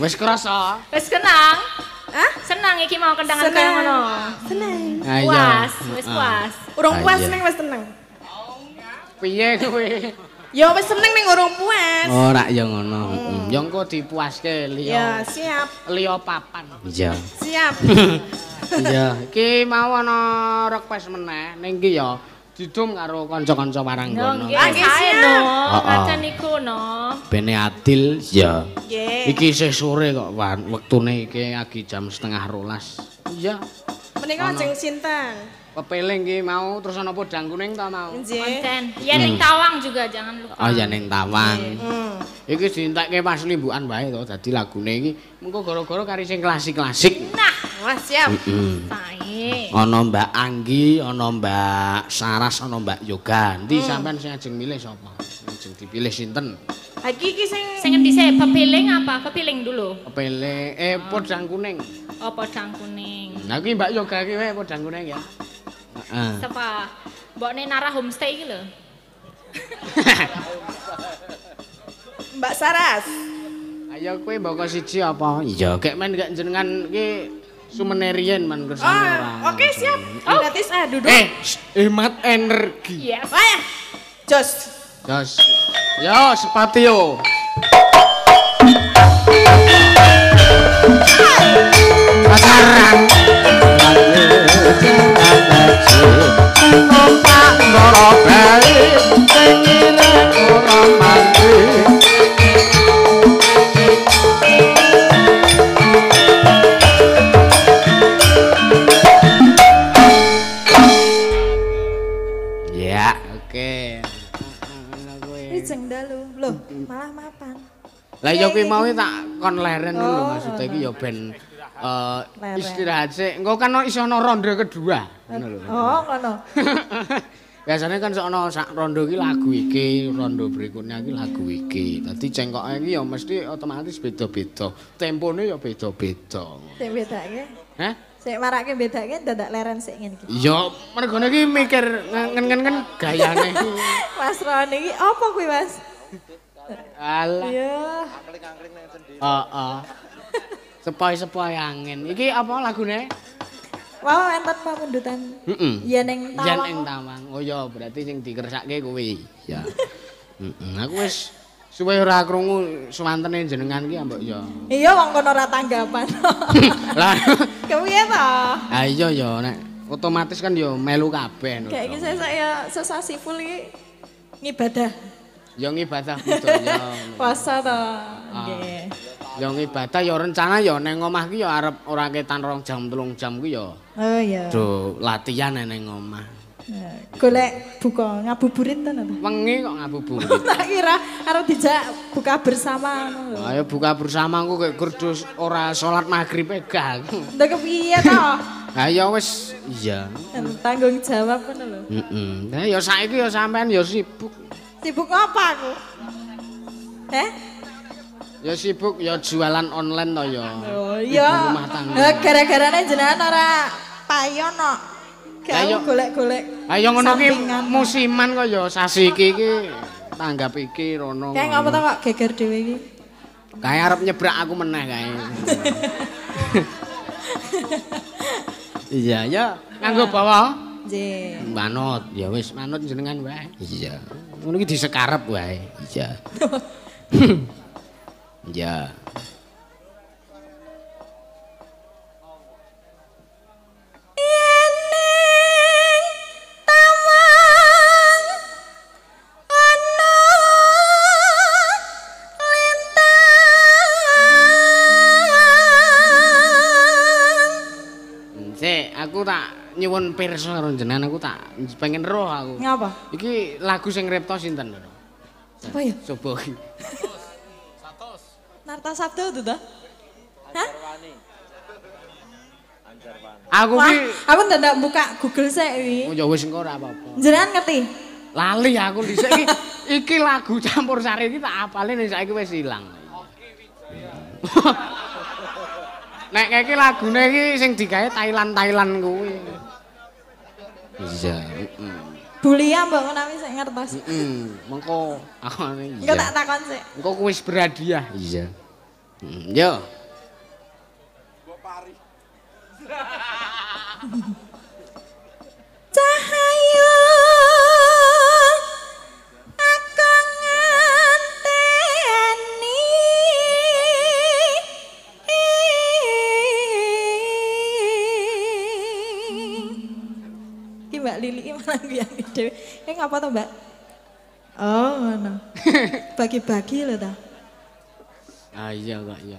Wes kerasa. Wes senang. Hah? Senang iki mau kendangan kaya ngono. Senang. Puas, wes puas. Urung puas ning wes seneng. Piye kowe? Ya wis seneng ning urung puas. Ora ya ngono. Ya engko dipuaske liya. Ya, siap. Liya papan. Iya. Siap. Iya, iki mau ana request meneh ning iki ya Didum karo kanca-kanca Paranggono. Nggih, sae no. Pancen iku no. Bene adil ya. Nggih. Iki isih sore kok wektune iki lagi jam 11:30. Iya. Menika ajeng sinten? Pepeling ki mau terus ana podang kuning ta mau. Konten. Ya ning Tawang juga jangan lupa. Oh ya ning Tawang. Iki dientekke pas limbukan wae to dadi lagune iki mengko gara-gara kari sing klasik-klasik. Nah, wes siap. Sae. Ana Mbak Anggi, ana Mbak Saras, ana Mbak Yoga. Endi sampean sing ajeng milih sapa? Ajeng dipilih sinten? Ha iki sing endi sih? Pepeling apa? Pepeling dulu. Pepeling podang kuning. Oh, podang kuning. Nah iki Mbak Yoga ki wae podang kuning ya. Sapa mbokne narah homestay iki lho. Mbak Saras. Ayo kowe mbok siji apa? Iya, kek men gak jenengan iki sumene riyen men kersa ora. Oke, siap. Gratis ah duduk. Hemat energi. Iya, wah. Jos. Jos. Yo, sepati yo. Pacaran. Numpak ndoro bayi pengine ora mati ya oke ijeng dalu lho malah mapan lah yo kuwi mau tak kon leren lho maksud e iki yo ben istirahat sih, engko kan iso ana ronde kedua. Oh, ngono. Biasane kan ana sak rondo iki lagu iki, rondo berikutnya iki lagu iki. Dadi cengkoke iki ya mesti otomatis beda-beda. Tempone ya beda-beda. Sing bedake? Hah? Sing marake bedake dadak leren sik ngene iki. Ya, mergone iki mikir ngen-ngen gayane iki. Mas Roni iki apa kuwi, Mas? Alah. Iya. Angkling-angkling nang sendiri. Heeh. Sepoi-sepoi angin. Iki apa lagune? Wow, enten pamundutan. Ya ning Tawang. Ya ning Tawang. Oh ya, berarti sing dikersake kuwi. Ya. Aku wis suwe ora krungu suwantene jenengan iki ambek ya. Iya, wong kono ora tanggapan. Lah, kepiye to? Ha iya ya nek otomatis kan ya melu kabeh. Kayak iki sesuk ya sesasi full iki ngibadah. Ya ngibadah buta ya. Puasa to. Nggih. Ya ngibadah ya rencana ya ning omah ki ya arep ora ketan 2 jam 3 jam ku ya. Oh iya. Do latihan ning omah. Golek buka ngabuburit ta napa? Wengi kok ngabuburit. Tak kira arep dijak buka bersama ngono lho. Ayo buka bersama ku kok kerdus ora salat magrib e gak. Ndak kepiye to? Ha ya wis iya. Tanggung jawab ngono lho. Nah ya saiki ya sampean ya sibuk. Sibuk apa aku? Ya sibuk ya jualan online toh ya. Oh iya. Gara-garane jenengan ora payo nok. Gak golek-golek. Ayo ngono ki musiman kok ya sasi iki iki tanggap iki rono. Kae ngopo to kok geger dhewe iki? Kae arep nyebrak aku meneh kae. Iya ya, nganggo bawa. Nggih. Manut ya wis manut jenengan wae. Iya. Ngono ki disekarep wae. Iya. Ya. Aku tak nyuwun pirsa karo jenengan aku tak pengen roh aku. Ngapa? Iki lagu sing repto sinten lho. Apa ya? Coba iki. Narta Sabda itu dah? Hah? Aku tidak buka Google saya ini. Oh jauh singkor apa apa? Jangan ngerti. Lali aku di sini. Iki lagu campur sari ini tak apalin di saya wes hilang. Nek iki lagu nek sing digawe Thailand kuwi. Iya. Bulia mbak nami saya ngertos. Mengko aku ini. Enggak tak takon sih. Engko kuis berhadiah. Iya. Yo. Cahaya akan nganteni Ki Mbak Lili malah biar dhewe. Ini ngapa to, Mbak? Oh, no. Bagi-bagi lho ta. Ah iya kok iya.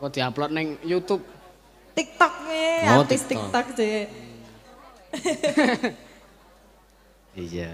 Kok diupload neng YouTube? TikTok nih, oh, artis TikTok sih. Iya.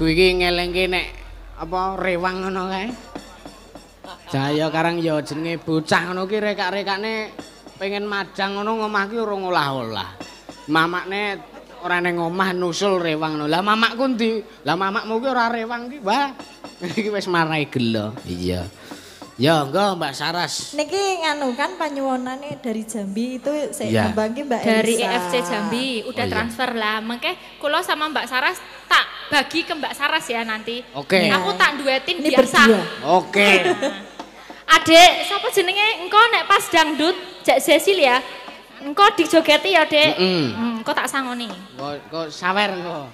Gue ini ngelengke nek apa rewang ngono kae. Jaya karang ya jenenge bocah ngono ki rekak-rekakne pengen madang ngono omah ki urung olah-olah. Mamakne ora nang omah nusul rewang ngono. Lah mamakku ndi? Lah mamakmu ki ora rewang ki, Mbah. Iki wis marai gelo. Iya. Ya nggo Mbak Saras. Niki nganu kan panyuwunane dari Jambi itu saya Mbak ki Mbak dari EFC Jambi udah transfer lah. Mengke kula sama Mbak Saras tak bagi ke Mbak Saras ya nanti. Oke. Okay. Aku tak duetin ini biasa. Oke. Okay. Adek, siapa jenenge? Engko nek pas dangdut, Jak Cecil ya. Engko dijogeti ya, Dek. Engko tak sangoni. Engko sawer engko.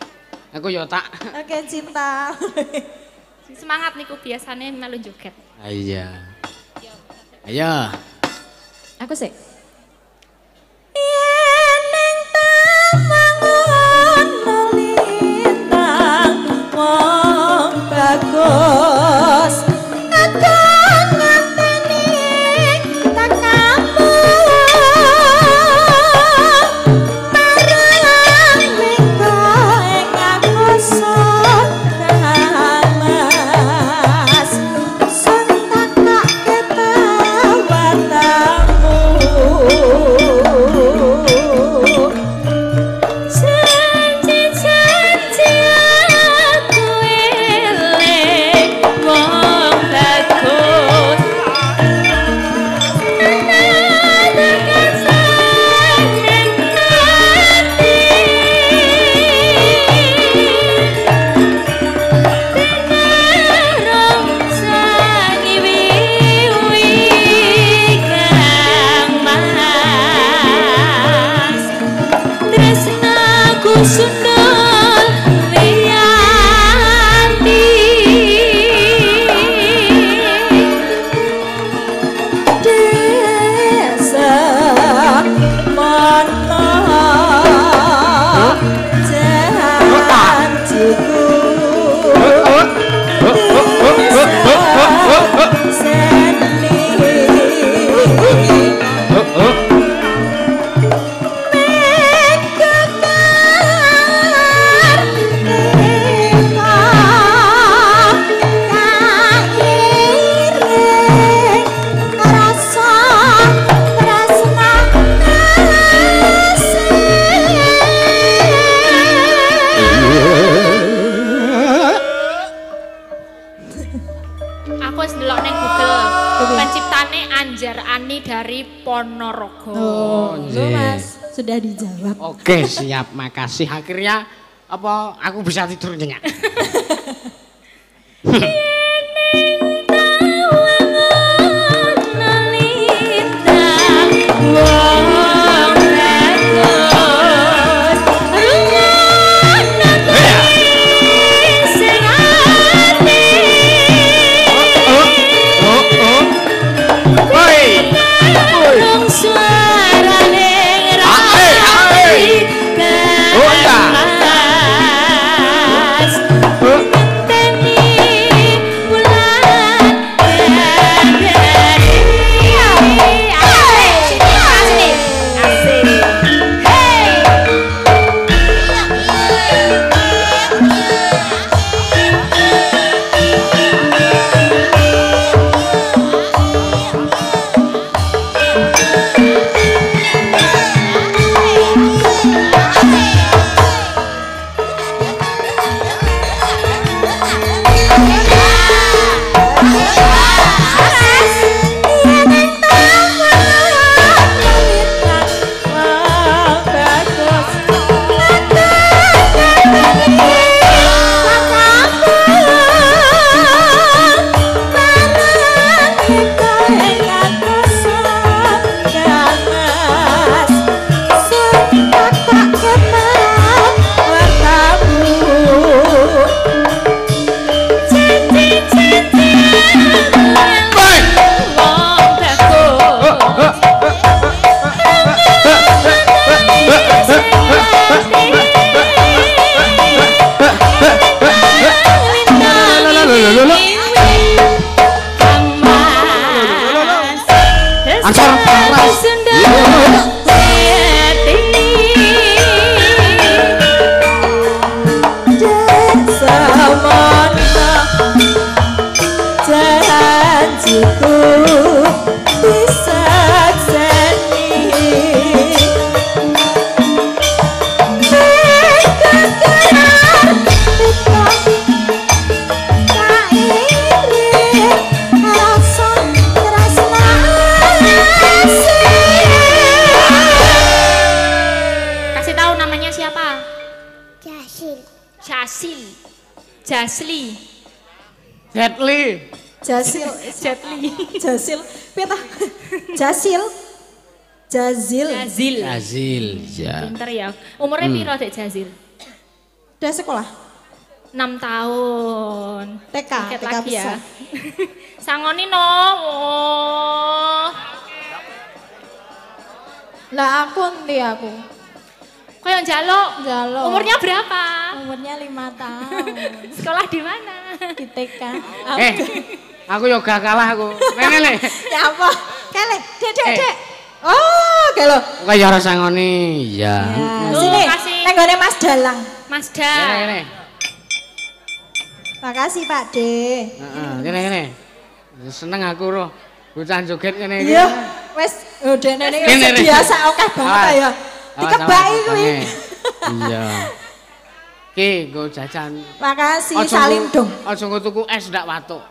Aku yo tak. Oke, okay, cinta. Semangat niku biasane melu joget. Iya. Ayo. Aku sih. Oke, siap, makasih. Akhirnya apa aku bisa tidur nyenyak. Jazil, ya. Pinter ya. Umurnya piro Dek Jazil? Udah sekolah? 6 tahun. TK, Tiket TK lagi besar. Ya. Sangoni no. Oh. Lah aku ndi aku. Koyo njaluk. Umurnya berapa? Umurnya 5 tahun. Sekolah di mana? Di TK. Aku yo gak kalah aku. Ngene. Ya apa? Kale, Dek. Oh, kalau kayak jarang sangoni, ya. Sini, tenggone Mas Dalang. Mas Dalang. Makasih Pak D. Ini. Seneng aku loh, bukan joget ini. Iya, wes udah ini biasa oke banget ya. Dikebai kuwi. Iya. Ki, go jajan. Makasih, salim dong. Ojo nggo tuku es ndak watuk.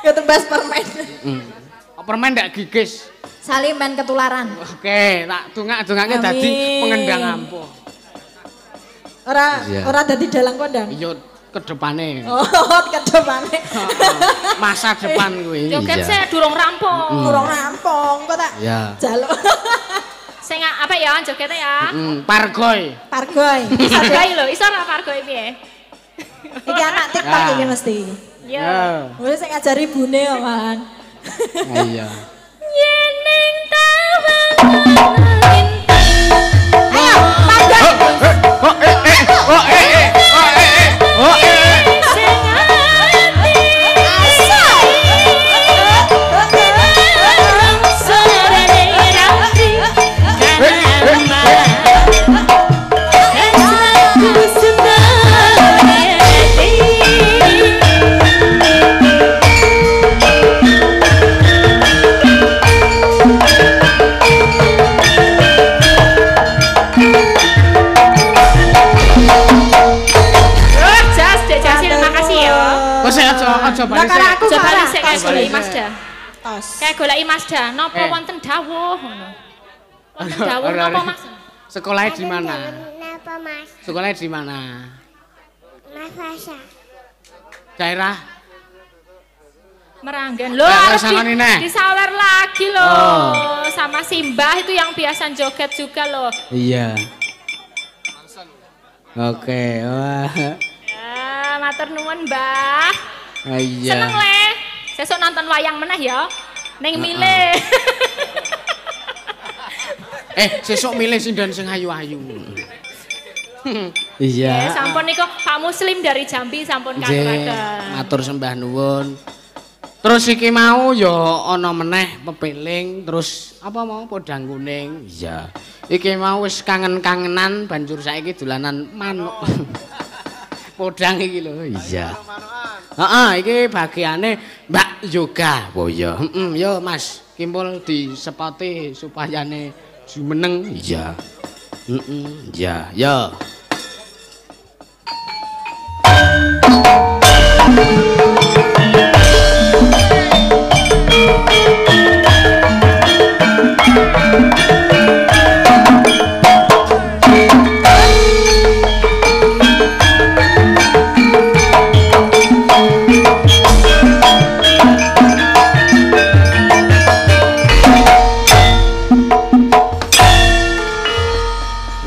Ya tembas permen. Permen ndak gigis. Salim ben ketularan. Oke, tak dongak-dongake dadi pengendang ampuh. Ora dadi dalang kondang. Iya, kedepane. Oh, kedepane. Masa depan kuwi. Joget saya durung rampung. Kok tak jaluk. Sing apa ya jogete ya? Pargoy. Pargoy. Pargoy lho, iso ora pargoy piye? Iki anak TikTok iki mesti. Iya. Wis sing ngajari ibune kok, Man. Iya. Yeneng tawangan. Ayo, pargoy. Lah karo aku bali sik kae goleki Mazda. Tos. Kae goleki Mazda, napa wonten dawuh ngono. Wonten dawuh napa Mas? Sekolahnya di mana? Napa Mas? Sekolahnya di mana? Mafasa. Daerah Meranggen. Lho, harus disawer lagi lho. Oh. Sama Simbah itu yang biasa joget juga lho. Iya. Oke, wah. Ya, matur nuwun, Mbah. Aiyah. Seneng le, sesuk nonton wayang meneh ya, neng milih. Sesuk milih sinden sing ayu-ayu. Iya. Sampun niku Pak Muslim dari Jambi sampun kanuragan. Matur sembah nuwun. Terus iki mau ya ana meneh pepiling, terus apa mau podang kuning. Iya. Iki mau wis kangen-kangenan banjur saiki dolanan manuk. Podang iki lho. Iya. Iki bagiane Mbak Yoga. Oh iya. Yo Mas, Kimpul disepoti supaya ne jumeneng. Iya. Ya, yo.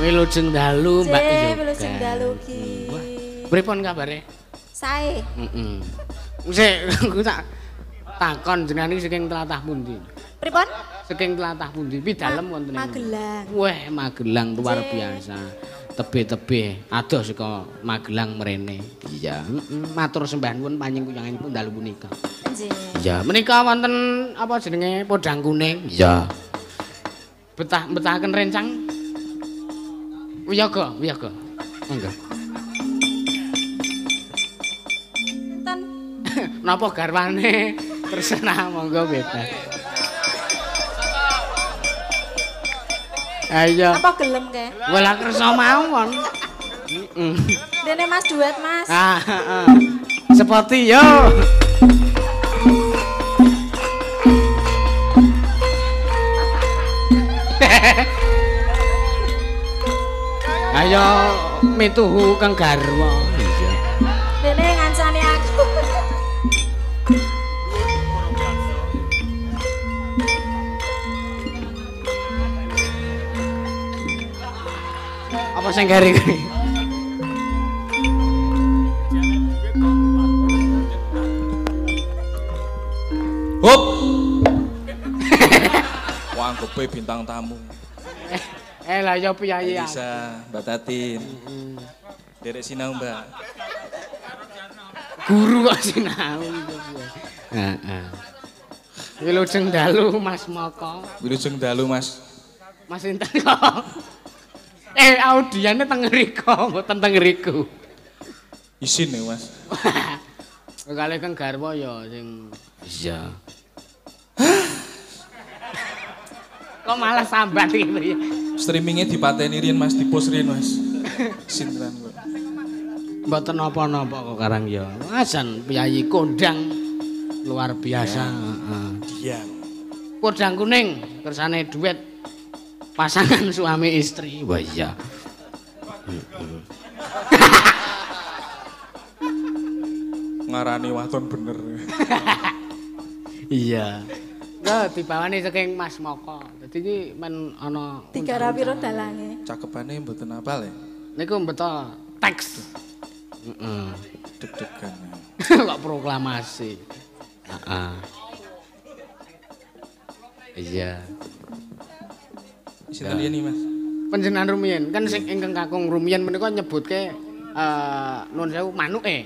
Wilujeng dalu Mbak Yoga. Wilujeng dalu ki. Pripun kabare? Sae. Heeh. Sik aku tak takon jenengan iki saking tlatah pundi? Pripun? Saking tlatah pundi? Pi dalem wonten. Magelang. Weh, Magelang luar biasa. Tebe-tebe adoh saka Magelang mrene. Iya. Matur sembah nuwun panjenenganipun dalu punika. Nggih. Iya, menika wonten apa jenenge podang kuning. Iya. Betah-betahaken rencang. Wiyaga, wiyaga. Monggo. Sinten? Napa garwane? Terserah monggo bebas. Ayo. Apa gelem kae? Welah kersa mawon. Heeh. Dene Mas duet, Mas. Ah, heeh. Sepoti yo. Ayo mituhu kang garwa. Iya. Dene ngancani aku. Apa sing gari kuwi? Hop. Wangkepe bintang tamu. Lah ya piye ya. Bisa Mbak Tatin. Derek sinau Mbak. Guru kok sinau. Heeh. Wilujeng dalu Mas Moko. Wilujeng dalu Mas. Mas sinten kok? Audiane teng ngriko, mboten teng ngriku. Isin ya Mas. Kale kang garwa ya sing iya. Kok malah sambat gitu ya. Streamingnya dipateni rien Mas, dipost rien Mas. Sinteran kok. Mboten napa-napa kok karang ya. Asan piyayi kondang luar biasa, heeh. Dia. Kodang kuning kersane duet pasangan suami istri. Wah iya. Ngarani waton bener. Iya. Nah, dibawani saking Mas Moko. Dadi iki men ana tiga pira dalange. Cakepane mboten apal ya? Niku mbeto teks. Heeh. Deg-degan. Kok proklamasi. Heeh. Iya. Sinten riyen iki, Mas? Panjenengan rumiyin, kan sing ingkang kakung rumiyin menika nyebutke nuwun sewu manuke.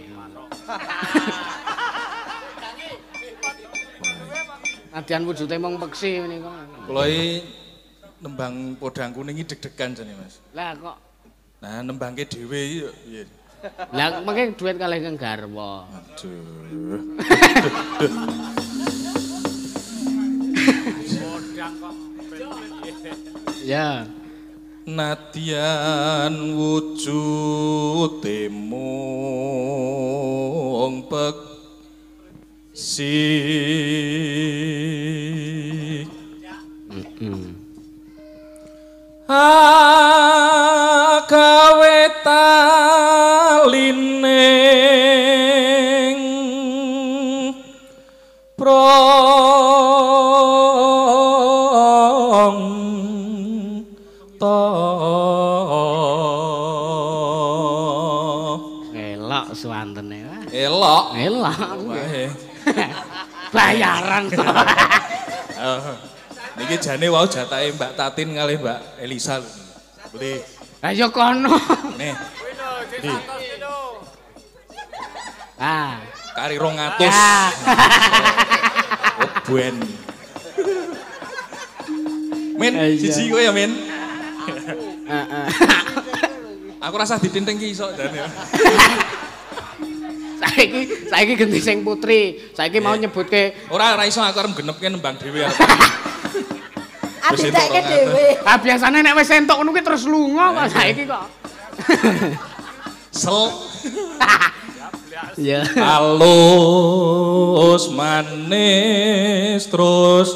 Adian wujude mung peksi menika. Kula iki nembang podhang kuning iki deg-degan jane, Mas. Lah kok. Nah, nembangke dhewe iki yo piye. Lah mengke duet kalih Kang Garwa. Aduh. Podhang kok. Ya. Nadian wujude mung peksi gawe talining prong elok suwantene elok elok bayaran to. Niki jane wau jatahe Mbak Tatin kalih Mbak Elisa lho. Boleh. Ha ya kono. Nih. Ah, kari 200. Oh ben. Min, siji kowe ya, Min. Heeh. Aku rasa ditenteng ki iso jane. Saiki ganti sing putri. Saiki mau nyebutke ora iso aku arep genepke nembang dhewe. Adek tak dhewe. Ah biasane nek wis entuk ngono ki terus lunga kok saiki kok. Sel. Ya. Alus manis terus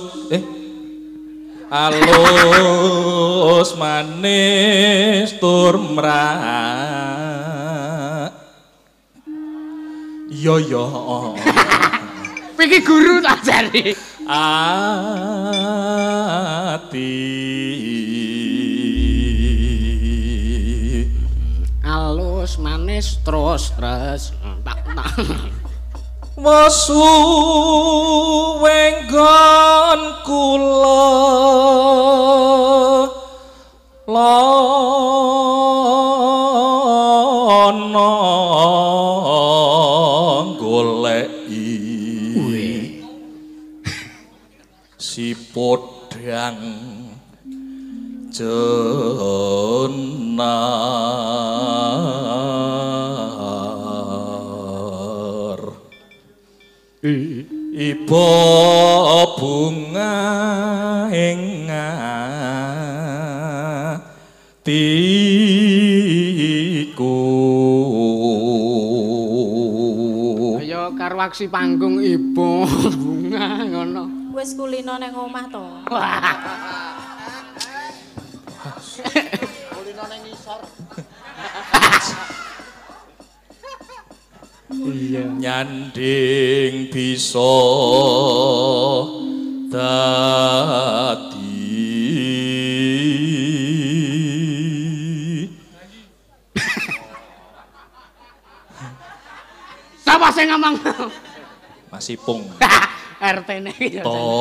alus manis tur mrak. Yo Piki guru tak jari. Ati alus manis terus res tak tak. Wasu wenggon kula lono. Si podhang jenar iba bunga ing atiku ayo karo aksi panggung iba bunga ngono. Wes kulino neng omah to. Kulino neng isor. Iya. Nyanding bisa dadi. Sapa sing ngomong? Mas Ipung. RT-ne iki tombo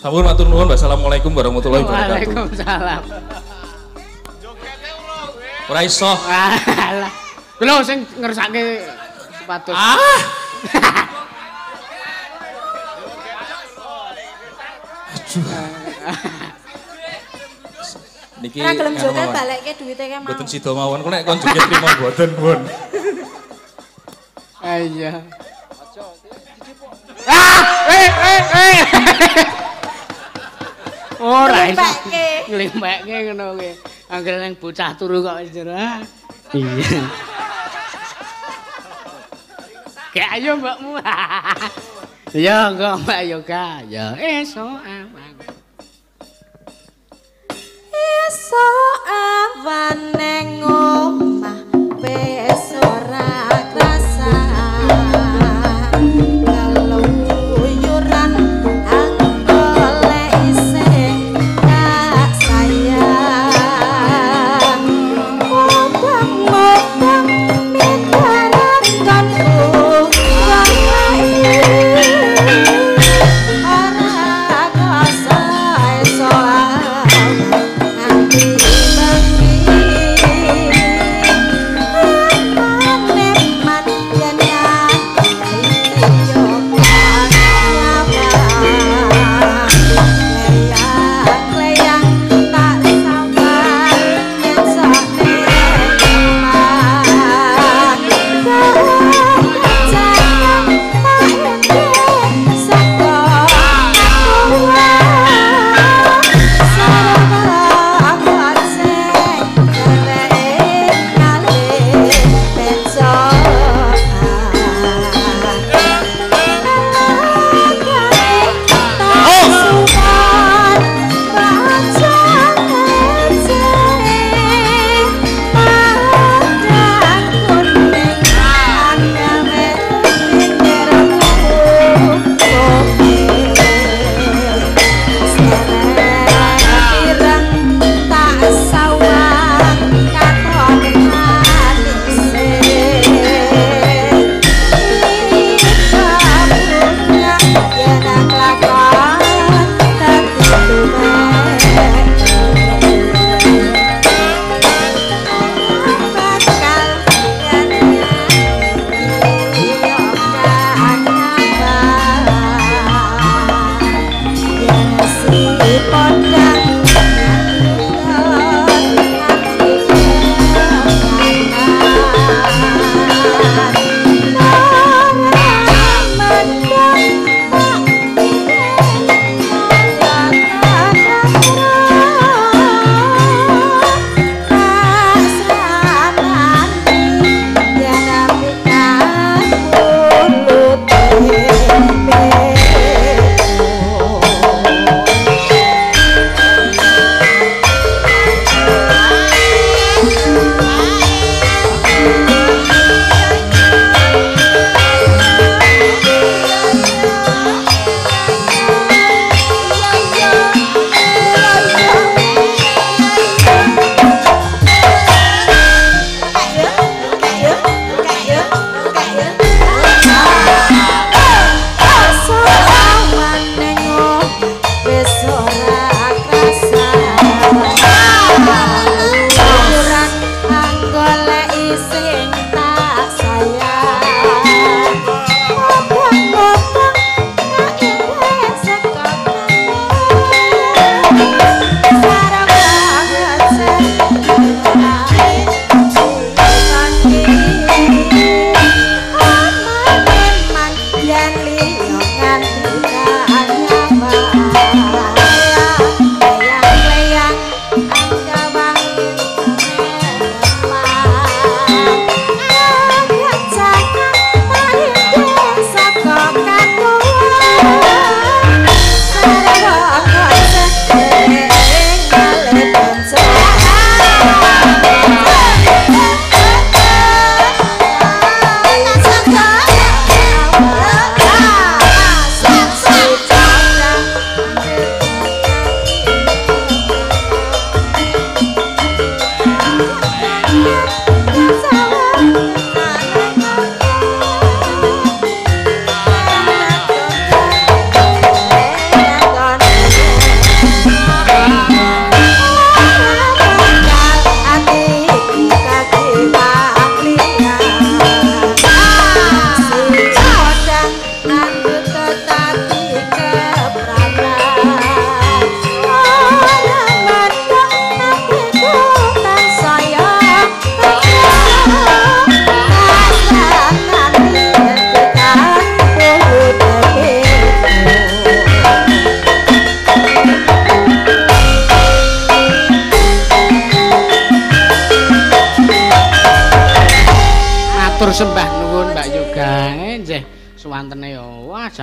sampun matur nuwun. Wassalamualaikum warahmatullahi wabarakatuh. Waalaikumsalam. Jogete urung ora iso alah lho sing ngersake sepatu ah niki ora gelem joget balekke duwite ke mawon. Mboten sida mawon kok nek kon joget pripun mboten pun. Ha iya. Aja dicipuk. Ah, ora iso nglempeke ngono kuwi. Anggere nang bocah turu kok wis jero. Iya. Kayak ayo mbakmu. Ya engko Mbak Yoga. Ya esuk awan. Esok awan neng omah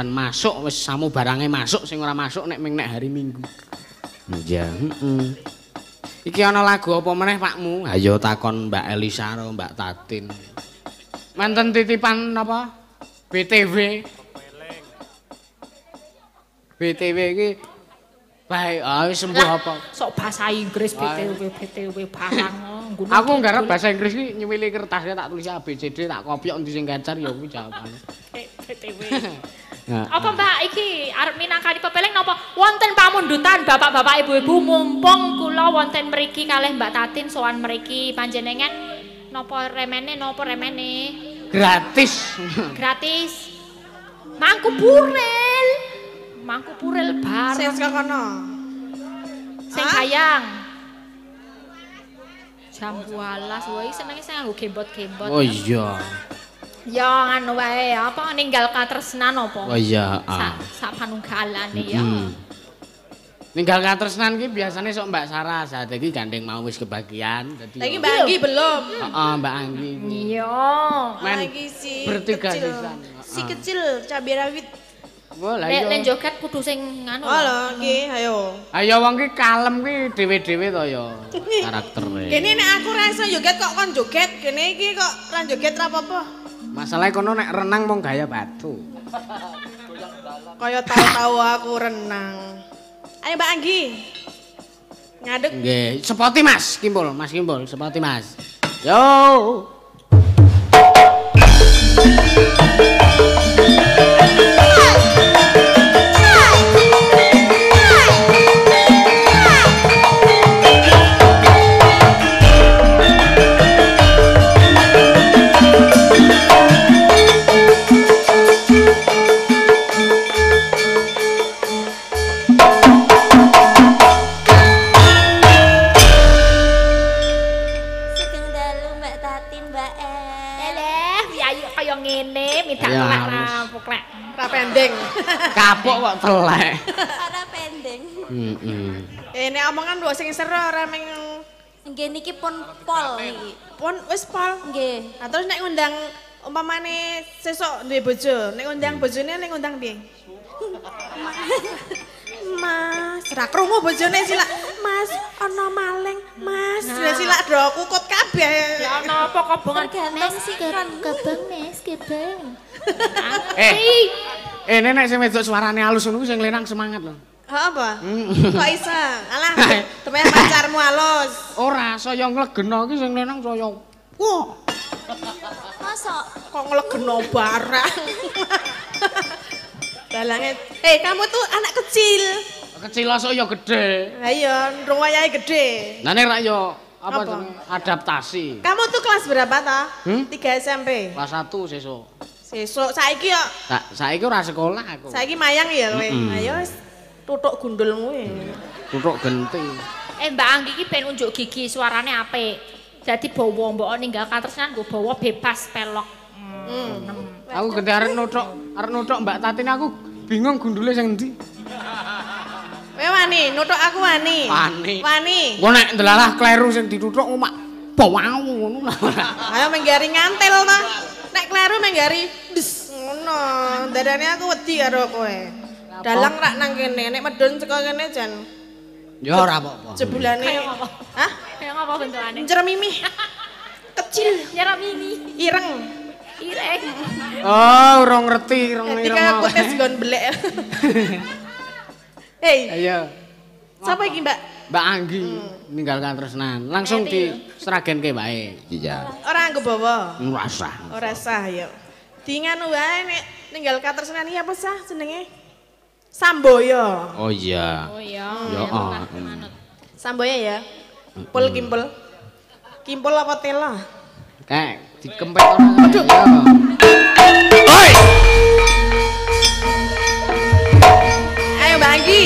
masuk wis samu barangnya masuk sing ora masuk nek ming nek hari Minggu. Iya, Iki ana lagu apa meneh pakmu? Ha ya takon Mbak Elisha karo Mbak Tatin. Manten titipan apa? BTW. BTW iki bae sembuh apa? Sok bahasa Inggris BTW barang. Aku nggarap bahasa Inggris iki nyemili kertas tak tulis A B C D tak kopyok ndi sing kacar ya kuwi jawabane. PTW. Apa Mbak iki arep minangkani pepeling napa wonten pamundutan bapak-bapak ibu-ibu mumpung kula wonten mriki kalih Mbak Tatin sowan mriki panjenengan napa remene? Gratis. Gratis. Mangku purel bareng. Sing saka kono. Sing bayang. Jam 12 wae senenge sing nganggo gembot-gembot. Oh iya. Ya ngono wae, apa ninggal katresnan apa? Oh iya, heeh. Sak panunggalane ya. Ninggal katresnan ki biasane sok Mbak Sarah, saiki gandeng mau wis kebagian. Dadi lagi Mbak Anggi belum. Heeh, Mbak Anggi. Iya. Lagi sih. Bertiga sisan. Si kecil cabai rawit. Boleh yo. Nek joget kudu sing ngono. Oh lho, nggih, ayo. Ayo wong ki kalem ki dhewe-dhewe to ya karaktere. Kene nek aku ra iso joget kok kon joget, kene iki kok ra joget ra apa-apa. Masalahe kono nek renang mung gaya batu. Kaya tahu-tahu aku renang. Ayo Mbak Anggi. Ngadeg. Nggih, sepoti Mas Kimpul, Mas Kimpul, sepoti Mas. Yo. Kapok kok telek. Ora pending. Heeh. Ene omongan lho sing sero ora meng nggih niki pun pol iki. Pun wis pol nggih. Nah terus nek ngundang umpamane sesuk duwe bojo, nek ngundang bojone nek ngundang piye? Mas, ra krungu bojone silak. Mas, ana maling, Mas. Lah silak do kukut kabeh. Ya ana apa kobongan ganteng sih kebeng Mas, kebeng. Ini nek sing wedok suarane halus ngono sing lenang semangat lho. Heeh, apa? Kok iso? Alah, temen pacarmu halus. Ora, saya nglegeno iki sing lenang saya. Wah. Masa kok nglegeno barang. Dalange, "Hei, kamu tuh anak kecil." Kecil sok ya gede. Ha iya, ndung wayahe gede. Lah nek ra ya apa jenenge? Adaptasi. Kamu tuh kelas berapa ta? 3 SMP. Kelas 1 sesuk. Esok saiki yo. Saiki ora sekolah aku. Saiki mayang ya kowe. Ayo tutuk gundulmu. Tutuk genti. Mbak Anggi iki ben unjuk gigi suarane apik. Dadi bawa mbok ninggal katresnan nggo bawa bebas pelok. Aku gede arep nutuk Mbak Tatin aku bingung gundule sing endi. Kowe wani nutuk aku wani. Wani. Engko nek ndelalah kleru sing ditutuk omak bawang ngono lho. Ayo menggaring ngantil ta. Nek kleru menggari des ngono. Dadane aku wedi karo kowe. Dalang rak nang kene, nek medhun saka kene jan. Ya ora apa-apa. Jebulane. Hah? Kaya apa bentukane? Njeremimih. Kecil, njeremimih. Ireng. Ireng. Oh, ora ngerti ireng-ireng. Iki aku tes nggon belek. Hei. Ayo. Sapa iki, Mbak? Mbak Anggi ninggal katresnan. Langsung diseragenke wae. Iya. Ora nggo bawa. Ora sah. Ora sah ya. Di nganu wae nek ninggal katresnan iki apa sah jenenge? Samboya. Oh iya. Oh iya. Ya manut. Samboya ya. Pul kimpul. Kimpul apa tela? Kayak dikempet orang. Aduh. Hoi. Ayo Mbak Anggi.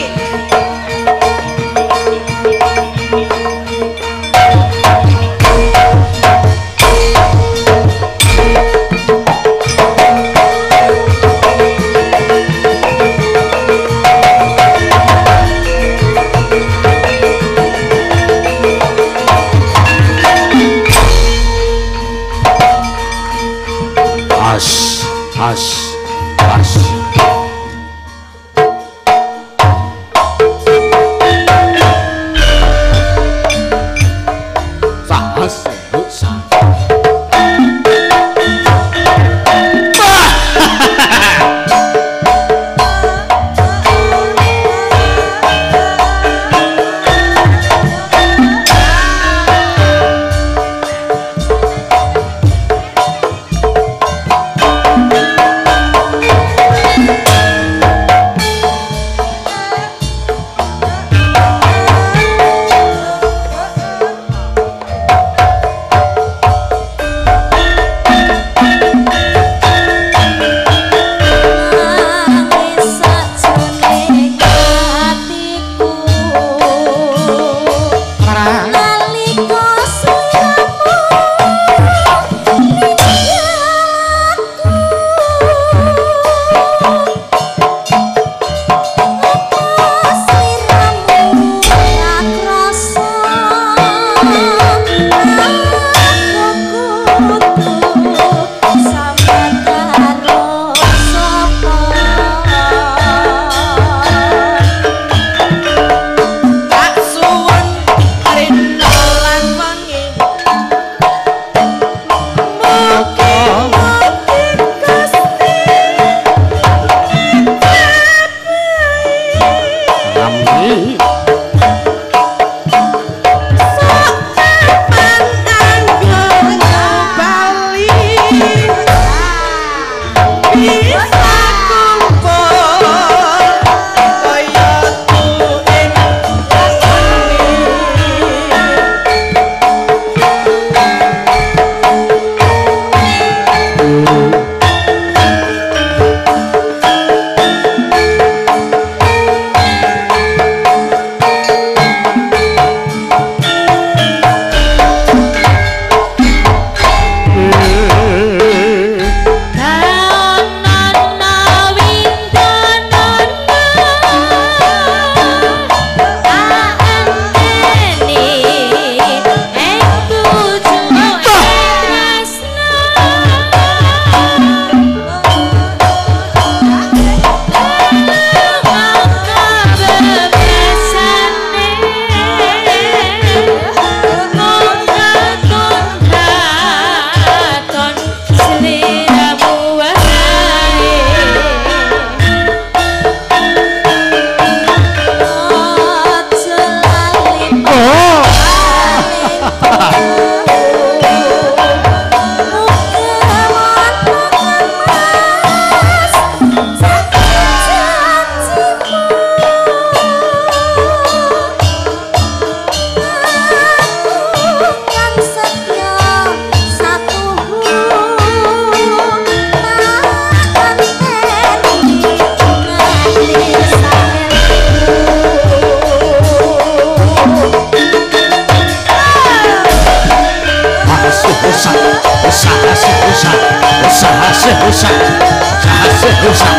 Sahase husak, sahase husak.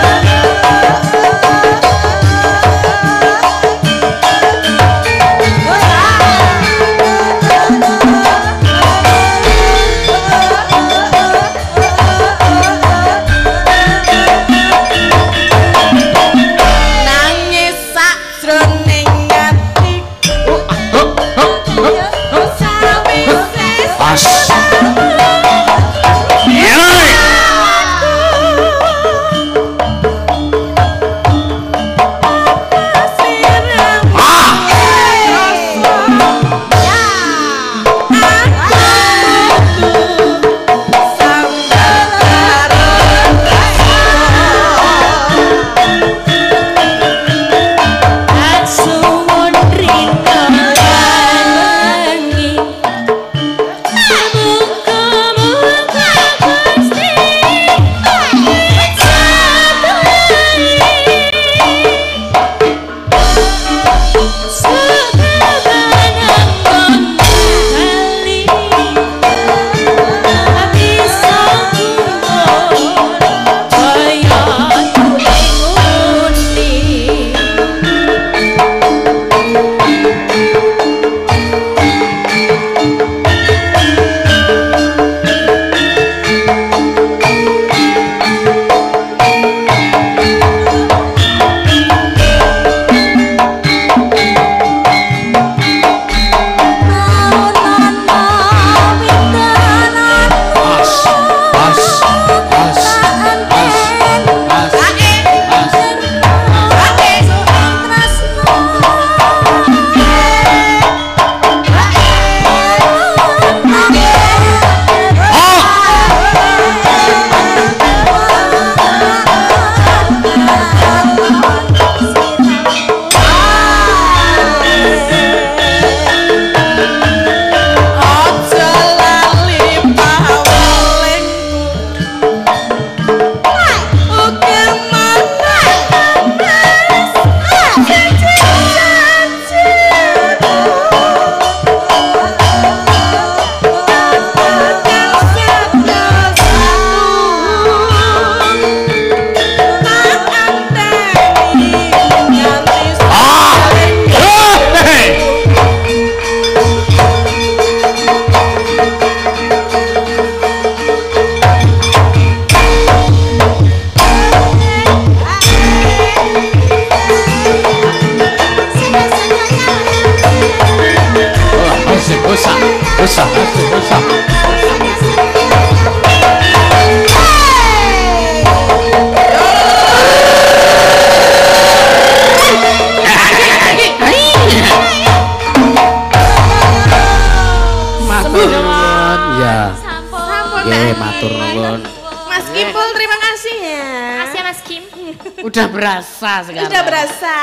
Sudah berasa sekarang. Sudah berasa.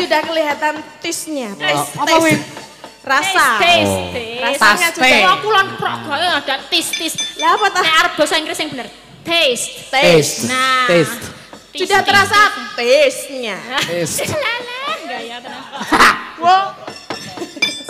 Sudah kelihatan tisnya. Tis. Rasa. Rasanya juga kulon prok ada tis. Lah apa ta? Arep bahasa Inggris yang bener. Taste. Nah. Sudah terasa taste-nya. Enggak ya tenang. Wo.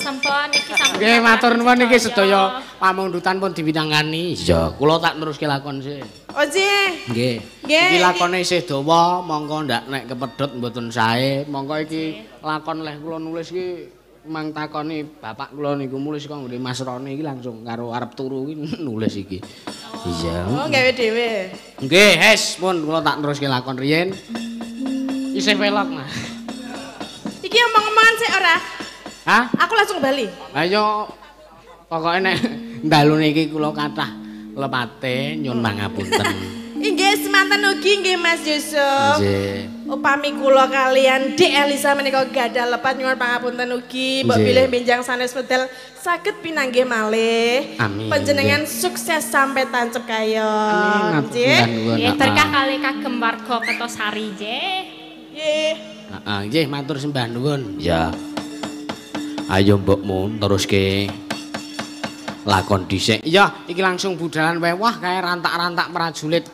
Sampun iki sampun. Nggih matur nuwun iki sedaya pamundutan pun diwinangani. Iya, kula tak neruske lakon sih. Oji, iki lakone isih dawa, monggo ndak nek kepedhot mboten sae. Monggo iki lakon leh kula nulis iki mang takoni bapak kula niku nulis kok nggih Mas Roni iki langsung karo arep turu iki nulis iki. Iya. Oh, gawe dhewe. Nggih, hes pun kula tak neruske lakon riyen. Isih pelok, Mas. Iki omong-omongan sik ora? Hah? Aku langsung bali. Ayo. Pokoke nek ndalune iki kula kathah lepate nyun mangapunten. Inggih semanten ugi nggih Mas Yusuf. Nggih. Upami kula kalian Dek Elisha menika gadah lepat nyuwun pangapunten ugi mbok bilih benjang sanes medal saged pinanggih malih. Panjenengan sukses sampe tancep kayon. Nggih. Berkah kali kagem warga Kertosari nggih. Nggih. Heeh, nggih matur sembah nuwun. Ya. Ayo mbokmu teruske lakon dhisik. Ya, iki langsung budalan wewah kae rantak-rantak prajurit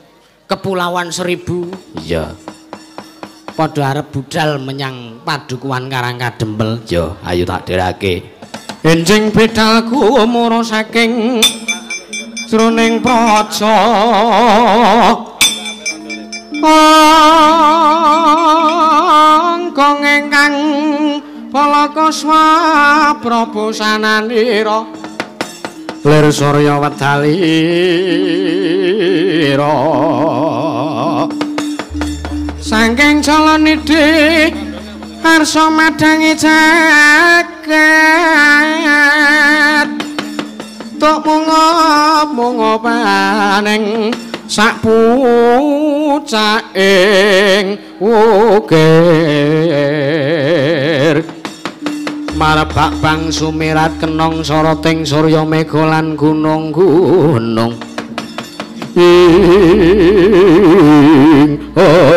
Kepulauan Seribu. Iya. Padha arep budal menyang Padukuhan Karangkadempel. Ya, ayo tak derake. Enjing pedalku umur saking jroning praja angkang ingkang palaka swaprabhu sananira lir surya wedhalira saking Jalanidhi arsa madhangi jagat tuk munga-munga paning sak pucaking ukir marebak bang sumirat kenong soroting surya mega lan gunung-gunung ing